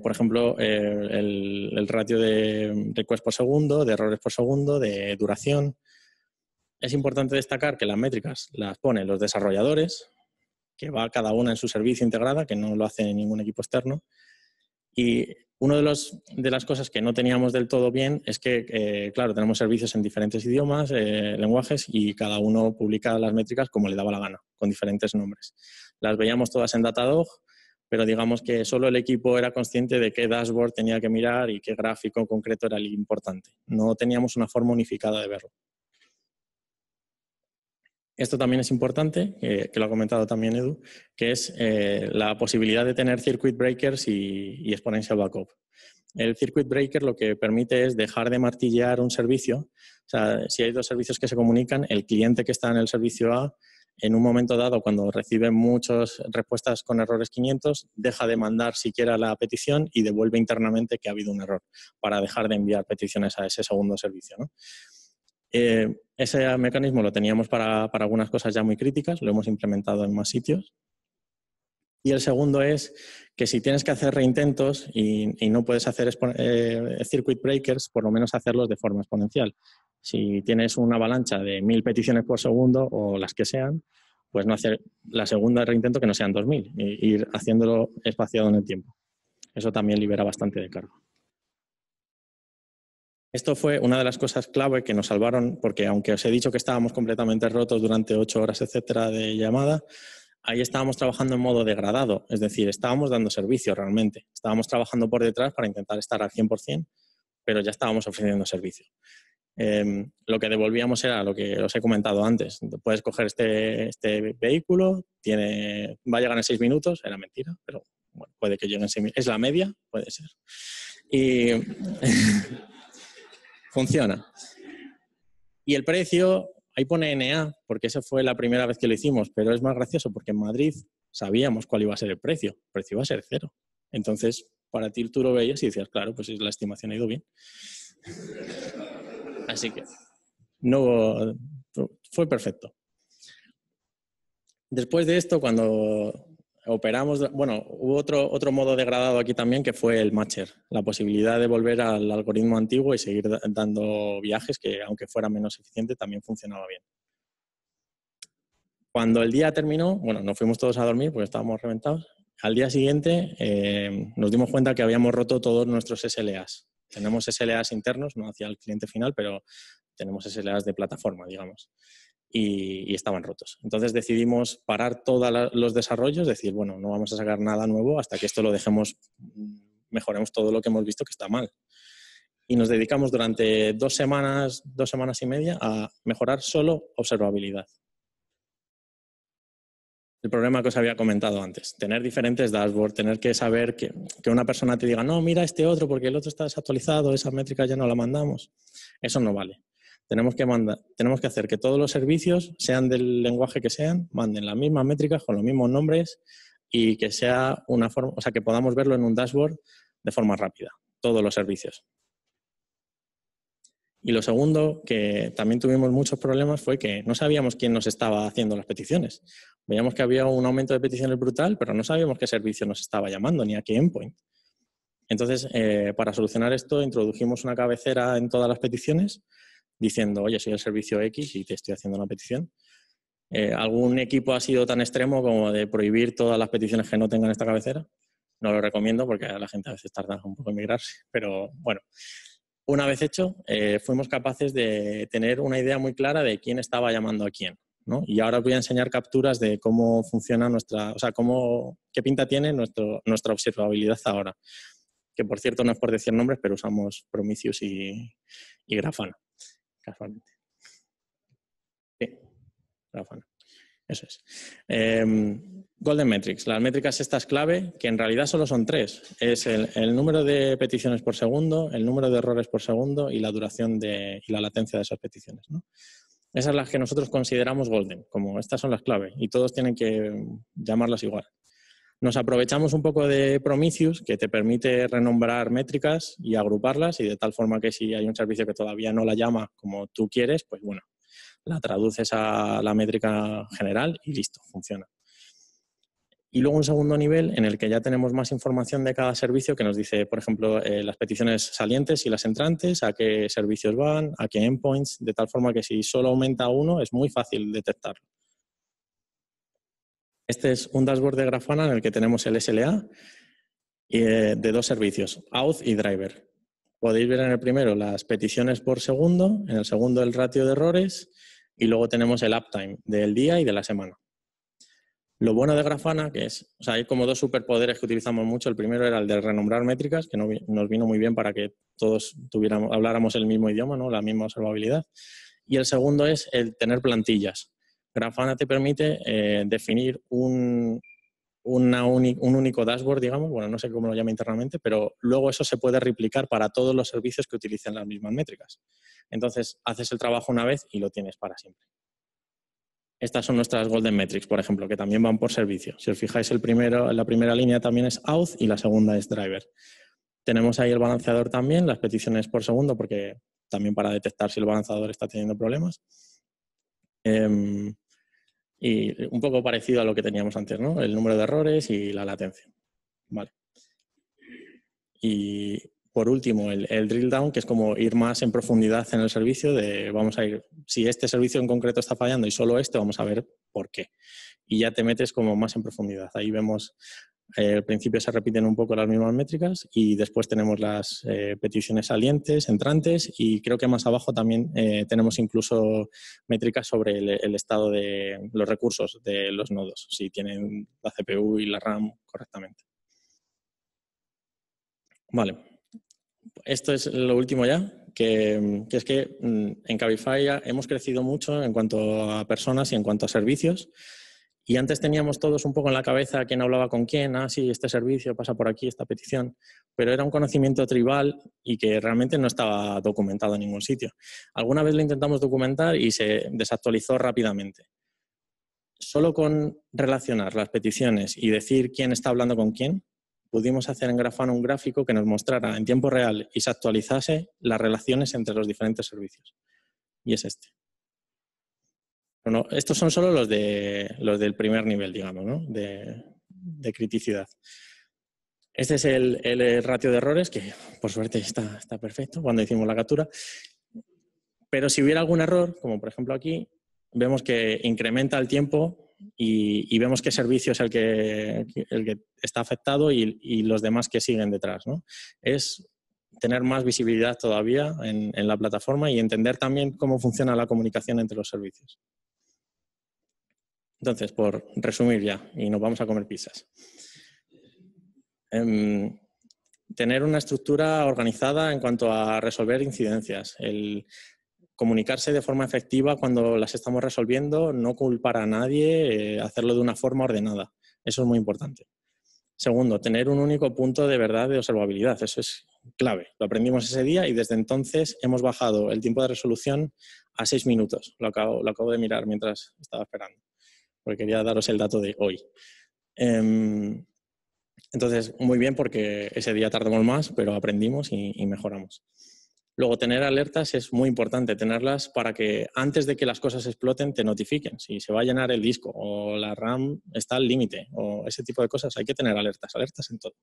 por ejemplo, el ratio de requests por segundo, de errores por segundo, de duración. Es importante destacar que las métricas las ponen los desarrolladores, que va cada una en su servicio integrada, que no lo hace ningún equipo externo. Y una de las cosas que no teníamos del todo bien es que, claro, tenemos servicios en diferentes idiomas, lenguajes, y cada uno publica las métricas como le daba la gana, con diferentes nombres. Las veíamos todas en Datadog, pero digamos que solo el equipo era consciente de qué dashboard tenía que mirar y qué gráfico en concreto era el importante. No teníamos una forma unificada de verlo. Esto también es importante, que lo ha comentado también Edu, que es la posibilidad de tener circuit breakers y exponential backup. El circuit breaker lo que permite es dejar de martillear un servicio. O sea, si hay dos servicios que se comunican, el cliente que está en el servicio A, en un momento dado, cuando recibe muchas respuestas con errores 500, deja de mandar siquiera la petición y devuelve internamente que ha habido un error para dejar de enviar peticiones a ese segundo servicio, ¿no? Ese mecanismo lo teníamos para algunas cosas ya muy críticas, lo hemos implementado en más sitios. Y el segundo es que si tienes que hacer reintentos y no puedes hacer circuit breakers, por lo menos hacerlos de forma exponencial. Si tienes una avalancha de 1000 peticiones por segundo o las que sean, pues no hacer la segunda reintento que no sean 2000, e ir haciéndolo espaciado en el tiempo. Eso también libera bastante de carga. Esto fue una de las cosas clave que nos salvaron, porque aunque os he dicho que estábamos completamente rotos durante 8 horas, etcétera, de llamada, ahí estábamos trabajando en modo degradado, es decir, estábamos dando servicio realmente. Estábamos trabajando por detrás para intentar estar al 100%, pero ya estábamos ofreciendo servicio. Lo que devolvíamos era lo que os he comentado antes. Puedes coger este vehículo, va a llegar en 6 minutos, era mentira, pero bueno, puede que llegue en 6 minutos. Es la media, puede ser. Y... funciona. Y el precio, ahí pone NA, porque esa fue la primera vez que lo hicimos, pero es más gracioso porque en Madrid sabíamos cuál iba a ser el precio iba a ser 0. Entonces, para ti tú lo veías y decías, claro, pues la estimación ha ido bien. Así que no fue perfecto. Después de esto, cuando operamos, bueno, hubo otro modo degradado aquí también, que fue el matcher, la posibilidad de volver al algoritmo antiguo y seguir dando viajes que, aunque fuera menos eficiente, también funcionaba bien. Cuando el día terminó, bueno, nos fuimos todos a dormir porque estábamos reventados. Al día siguiente nos dimos cuenta que habíamos roto todos nuestros SLAs. Tenemos SLAs internos, no hacia el cliente final, pero tenemos SLAs de plataforma, digamos. Y estaban rotos. Entonces decidimos parar todos los desarrollos, decir, bueno, no vamos a sacar nada nuevo hasta que esto lo dejemos, mejoremos todo lo que hemos visto que está mal. Y nos dedicamos durante 2 semanas y media a mejorar solo observabilidad. El problema que os había comentado antes, tener diferentes dashboards, tener que saber que una persona te diga, no, mira este otro porque el otro está desactualizado, esa métrica ya no la mandamos. Eso no vale. Tenemos que hacer que todos los servicios, sean del lenguaje que sean, manden las mismas métricas con los mismos nombres y que sea una forma, o sea, que podamos verlo en un dashboard de forma rápida, todos los servicios. Y lo segundo, que también tuvimos muchos problemas, fue que no sabíamos quién nos estaba haciendo las peticiones. Veíamos que había un aumento de peticiones brutal, pero no sabíamos qué servicio nos estaba llamando ni a qué endpoint. Entonces, para solucionar esto, introdujimos una cabecera en todas las peticiones diciendo, oye, soy el servicio X y te estoy haciendo una petición. Algún equipo ha sido tan extremo como de prohibir todas las peticiones que no tengan esta cabecera. No lo recomiendo porque a la gente a veces tarda un poco en migrarse, pero bueno. Una vez hecho, fuimos capaces de tener una idea muy clara de quién estaba llamando a quién, ¿no? Y ahora os voy a enseñar capturas de cómo funciona nuestra, o sea, qué pinta tiene nuestra observabilidad ahora. Que por cierto no es por decir nombres, pero usamos Prometheus y Grafana, casualmente. Sí, Grafana. Eso es. Golden Metrics. Las métricas estas clave, que en realidad solo son tres. Es el número de peticiones por segundo, el número de errores por segundo y la duración y la latencia de esas peticiones, ¿no? Esas son las que nosotros consideramos golden, como estas son las clave y todos tienen que llamarlas igual. Nos aprovechamos un poco de Prometheus, que te permite renombrar métricas y agruparlas, y de tal forma que si hay un servicio que todavía no la llama como tú quieres, pues bueno, la traduces a la métrica general y listo, funciona. Y luego un segundo nivel en el que ya tenemos más información de cada servicio que nos dice, por ejemplo, las peticiones salientes y las entrantes, a qué servicios van, a qué endpoints, de tal forma que si solo aumenta uno es muy fácil detectarlo. Este es un dashboard de Grafana en el que tenemos el SLA de dos servicios, Auth y Driver. Podéis ver en el primero las peticiones por segundo, en el segundo el ratio de errores y luego tenemos el uptime del día y de la semana. Lo bueno de Grafana, que es, o sea, hay como dos superpoderes que utilizamos mucho. El primero era el de renombrar métricas, que nos vino muy bien para que todos habláramos el mismo idioma, ¿no? La misma observabilidad. Y el segundo es el tener plantillas. Grafana te permite definir un único dashboard, digamos, bueno, no sé cómo lo llama internamente, pero luego eso se puede replicar para todos los servicios que utilicen las mismas métricas. Entonces, haces el trabajo una vez y lo tienes para siempre. Estas son nuestras Golden Metrics, por ejemplo, que también van por servicio. Si os fijáis, la primera línea también es Auth y la segunda es Driver. Tenemos ahí el balanceador también, las peticiones por segundo, porque también para detectar si el balanceador está teniendo problemas. Y un poco parecido a lo que teníamos antes, ¿no? El número de errores y la latencia. Vale. Y por último, el drill down, que es como ir más en profundidad en el servicio de vamos a ir, si este servicio en concreto está fallando y solo este, vamos a ver por qué. Y ya te metes como más en profundidad. Ahí vemos, al principio se repiten un poco las mismas métricas y después tenemos las peticiones salientes, entrantes y creo que más abajo también tenemos incluso métricas sobre el estado de los recursos de los nodos, si tienen la CPU y la RAM correctamente. Vale. Esto es lo último ya, que es que en Cabify hemos crecido mucho en cuanto a personas y en cuanto a servicios. Y antes teníamos todos un poco en la cabeza quién hablaba con quién, ah, sí, este servicio pasa por aquí, esta petición. Pero era un conocimiento tribal y que realmente no estaba documentado en ningún sitio. Alguna vez lo intentamos documentar y se desactualizó rápidamente. Solo con relacionar las peticiones y decir quién está hablando con quién, pudimos hacer en Grafana un gráfico que nos mostrara en tiempo real y se actualizase las relaciones entre los diferentes servicios. Y es este. Bueno, estos son solo los del primer nivel, digamos, ¿no? De criticidad. Este es el ratio de errores, que por suerte está perfecto cuando hicimos la captura. Pero si hubiera algún error, como por ejemplo aquí, vemos que incrementa el tiempo y vemos qué servicio es el que está afectado y los demás que siguen detrás, ¿no? Es tener más visibilidad todavía en la plataforma y entender también cómo funciona la comunicación entre los servicios. Entonces, por resumir ya, y nos vamos a comer pizzas. Tener una estructura organizada en cuanto a resolver incidencias. Comunicarse de forma efectiva cuando las estamos resolviendo, no culpar a nadie, hacerlo de una forma ordenada. Eso es muy importante. Segundo, tener un único punto de verdad de observabilidad. Eso es clave. Lo aprendimos ese día y desde entonces hemos bajado el tiempo de resolución a 6 minutos. Lo acabo de mirar mientras estaba esperando, porque quería daros el dato de hoy. Entonces, muy bien, porque ese día tardamos más, pero aprendimos y mejoramos. Luego, tener alertas es muy importante, tenerlas para que antes de que las cosas exploten te notifiquen. Si se va a llenar el disco o la RAM está al límite o ese tipo de cosas, hay que tener alertas, alertas en todo.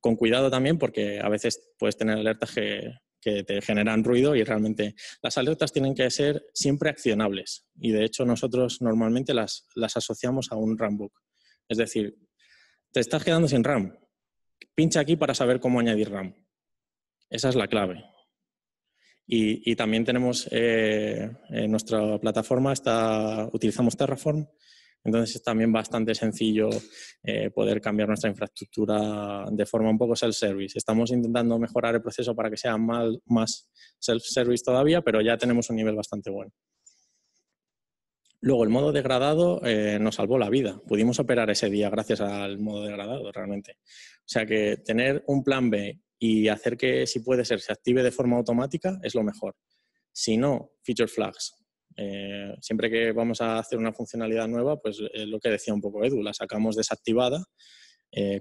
Con cuidado también, porque a veces puedes tener alertas que te generan ruido y realmente las alertas tienen que ser siempre accionables. Y de hecho nosotros normalmente las asociamos a un RAM book. Es decir, te estás quedando sin RAM. Pincha aquí para saber cómo añadir RAM. Esa es la clave. Y también tenemos en nuestra plataforma, utilizamos Terraform, entonces es también bastante sencillo poder cambiar nuestra infraestructura de forma un poco self-service. Estamos intentando mejorar el proceso para que sea más self-service todavía, pero ya tenemos un nivel bastante bueno. Luego, el modo degradado nos salvó la vida. Pudimos operar ese día gracias al modo degradado, realmente. O sea que tener un plan B y hacer que, si puede ser, se active de forma automática es lo mejor. Si no, feature flags. Siempre que vamos a hacer una funcionalidad nueva, pues lo que decía un poco Edu, la sacamos desactivada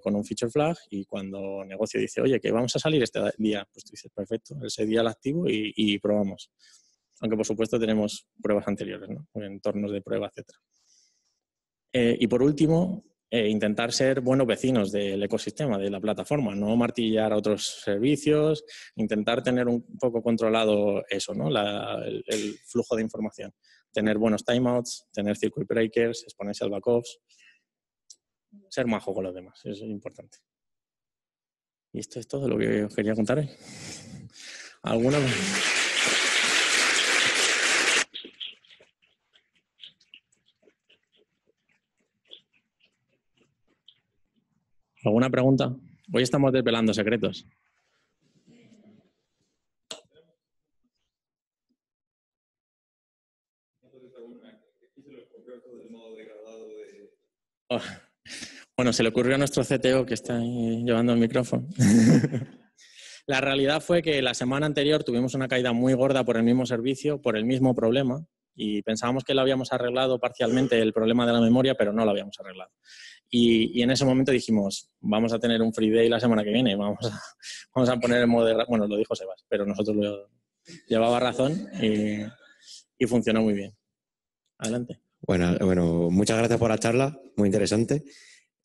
con un feature flag, y cuando el negocio dice, oye, que vamos a salir este día, pues tú dices, perfecto, ese día la activo y probamos. Aunque, por supuesto, tenemos pruebas anteriores, ¿no? Entornos de prueba, etc. Y por último, intentar ser buenos vecinos del ecosistema, de la plataforma, no martillar a otros servicios, intentar tener un poco controlado eso, ¿no? El flujo de información. Tener buenos timeouts, tener circuit breakers, exponerse al backups, ser majo con los demás, eso es importante. Y esto es todo lo que os quería contar hoy. ¿Alguna vez? ¿Alguna pregunta? Hoy estamos desvelando secretos. Oh. Bueno, se le ocurrió a nuestro CTO que está ahí llevando el micrófono. La realidad fue que la semana anterior tuvimos una caída muy gorda por el mismo servicio, por el mismo problema. Y pensábamos que lo habíamos arreglado parcialmente, el problema de la memoria, pero no lo habíamos arreglado. Y en ese momento dijimos, vamos a tener un free day la semana que viene, vamos a poner el modo de... Bueno, lo dijo Sebas, pero nosotros lo llevaba razón y funcionó muy bien. Adelante. Bueno, muchas gracias por la charla, muy interesante.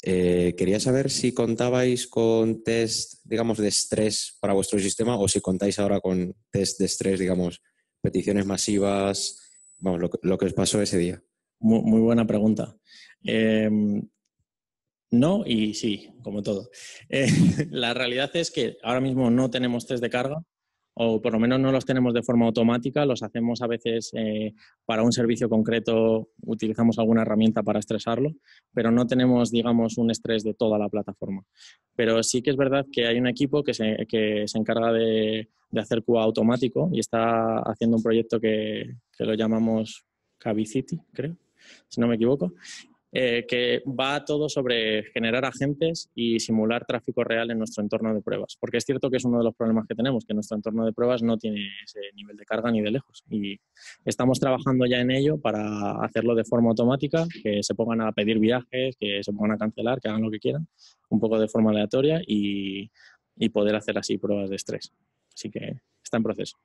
Quería saber si contabais con test, digamos, de estrés para vuestro sistema, o si contáis ahora con test de estrés, digamos, peticiones masivas... Vamos, lo que os pasó ese día. Muy buena pregunta. No y sí, como todo. La realidad es que ahora mismo no tenemos test de carga, o por lo menos no los tenemos de forma automática. Los hacemos a veces para un servicio concreto, utilizamos alguna herramienta para estresarlo, pero no tenemos, digamos, un estrés de toda la plataforma. Pero sí que es verdad que hay un equipo que se encarga de hacer QA automático y está haciendo un proyecto que lo llamamos Cabify, creo, si no me equivoco, que va todo sobre generar agentes y simular tráfico real en nuestro entorno de pruebas. Porque es cierto que es uno de los problemas que tenemos, que nuestro entorno de pruebas no tiene ese nivel de carga ni de lejos. Y estamos trabajando ya en ello para hacerlo de forma automática, que se pongan a pedir viajes, que se pongan a cancelar, que hagan lo que quieran, un poco de forma aleatoria, y poder hacer así pruebas de estrés. Así que está en proceso.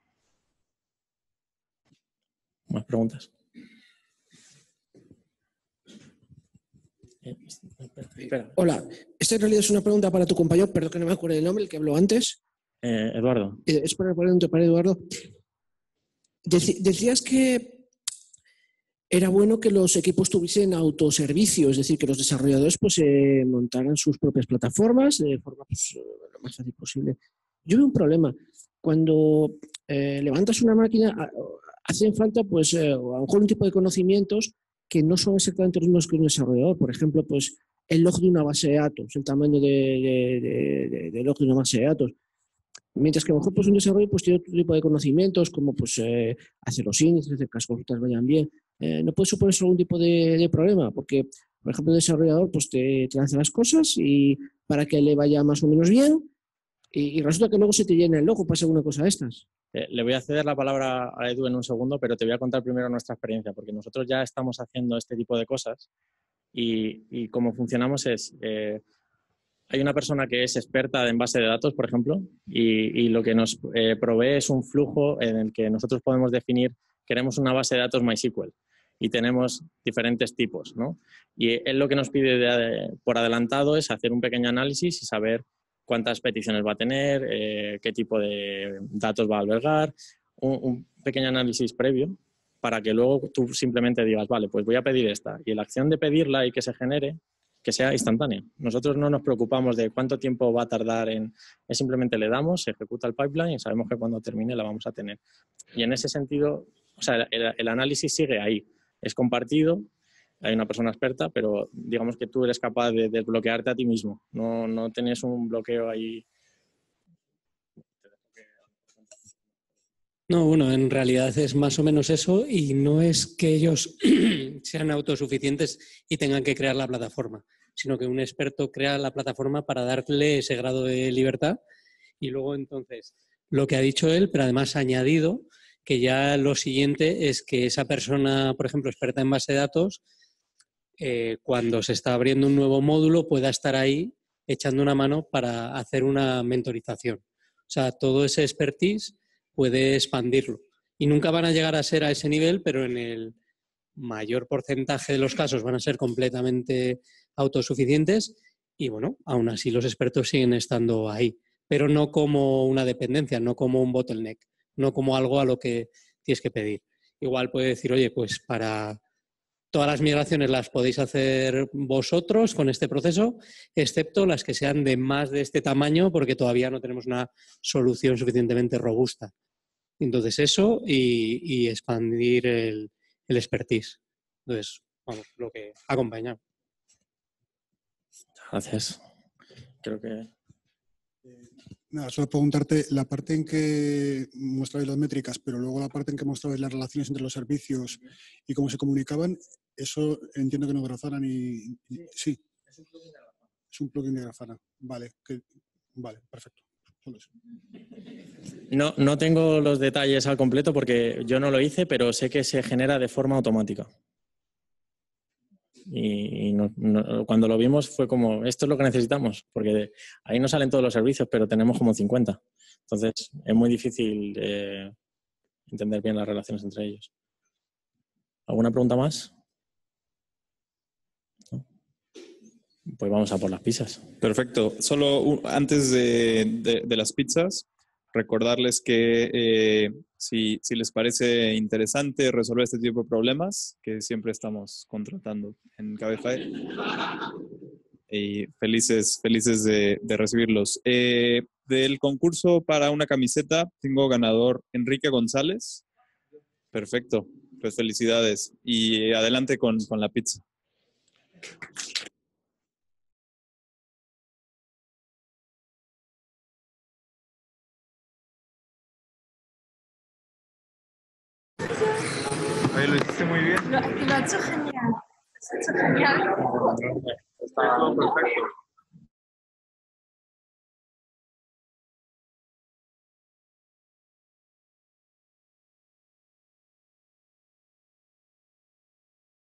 ¿Más preguntas? Espera. Hola, esta en realidad es una pregunta para tu compañero, perdón que no me acuerdo el nombre, el que habló antes. Eduardo. Es para Eduardo. Decías que era bueno que los equipos tuviesen autoservicio, es decir, que los desarrolladores pues montaran sus propias plataformas de forma pues, lo más fácil posible. Yo veo un problema. Cuando levantas una máquina, hacen falta, pues, a lo mejor un tipo de conocimientos que no son exactamente los mismos que un desarrollador. Por ejemplo, pues, el log de una base de datos, el tamaño de log de una base de datos. Mientras que a lo mejor pues, un desarrollador pues, tiene otro tipo de conocimientos, como pues, hacer los índices, hacer que las consultas vayan bien. No puede suponer algún tipo de problema, porque, por ejemplo, el desarrollador pues, te hace las cosas y para que le vaya más o menos bien, y resulta que luego se te llena el ojo, pasa alguna cosa de estas. Le voy a ceder la palabra a Edu en un segundo, pero te voy a contar primero nuestra experiencia, porque nosotros ya estamos haciendo este tipo de cosas y cómo funcionamos es... hay una persona que es experta en base de datos, por ejemplo, y lo que nos provee es un flujo en el que nosotros podemos definir, queremos una base de datos MySQL. Y tenemos diferentes tipos, ¿no? Y él lo que nos pide por adelantado es hacer un pequeño análisis y saber cuántas peticiones va a tener, qué tipo de datos va a albergar, un pequeño análisis previo para que luego tú simplemente digas, vale, pues voy a pedir esta. Y la acción de pedirla y que se genere que sea instantánea. Nosotros no nos preocupamos de cuánto tiempo va a tardar en... Simplemente le damos, se ejecuta el pipeline y sabemos que cuando termine la vamos a tener. Y en ese sentido, o sea, el análisis sigue ahí. Es compartido, hay una persona experta, pero digamos que tú eres capaz de desbloquearte a ti mismo. No tienes un bloqueo ahí. No, bueno, en realidad es más o menos eso y no es que ellos sean autosuficientes y tengan que crear la plataforma, sino que un experto crea la plataforma para darle ese grado de libertad y luego entonces lo que ha dicho él, pero además ha añadido que ya lo siguiente es que esa persona, por ejemplo, experta en base de datos, cuando se está abriendo un nuevo módulo pueda estar ahí echando una mano para hacer una mentorización. O sea, todo ese expertise puede expandirlo. Y nunca van a llegar a ser a ese nivel, pero en el mayor porcentaje de los casos van a ser completamente autosuficientes y, bueno, aún así los expertos siguen estando ahí. Pero no como una dependencia, no como un bottleneck, no como algo a lo que tienes que pedir. Igual puede decir, oye, pues para todas las migraciones las podéis hacer vosotros con este proceso, excepto las que sean de más de este tamaño porque todavía no tenemos una solución suficientemente robusta. Entonces eso y expandir el expertise. Entonces, vamos, lo que acompañamos. Gracias. Creo que... Nada, solo preguntarte, la parte en que mostrabais las métricas, pero luego la parte en que mostrabais las relaciones entre los servicios y cómo se comunicaban, eso entiendo que no Grafana ni... Sí. Es un plugin de Grafana. Es un plugin de Grafana. Vale, vale, perfecto. No tengo los detalles al completo porque yo no lo hice, pero sé que se genera de forma automática. Y cuando lo vimos fue como, esto es lo que necesitamos, porque ahí no salen todos los servicios, pero tenemos como 50. Entonces es muy difícil entender bien las relaciones entre ellos. ¿Alguna pregunta más? ¿No? Pues vamos a por las pizzas. Perfecto. Solo antes de las pizzas, recordarles que si les parece interesante resolver este tipo de problemas, que siempre estamos contratando en Cabify. Y felices de recibirlos. Del concurso para una camiseta, tengo ganador Enrique González. Perfecto, pues felicidades. Y adelante con la pizza. Lo hiciste muy bien. Lo he hecho genial. Está todo perfecto.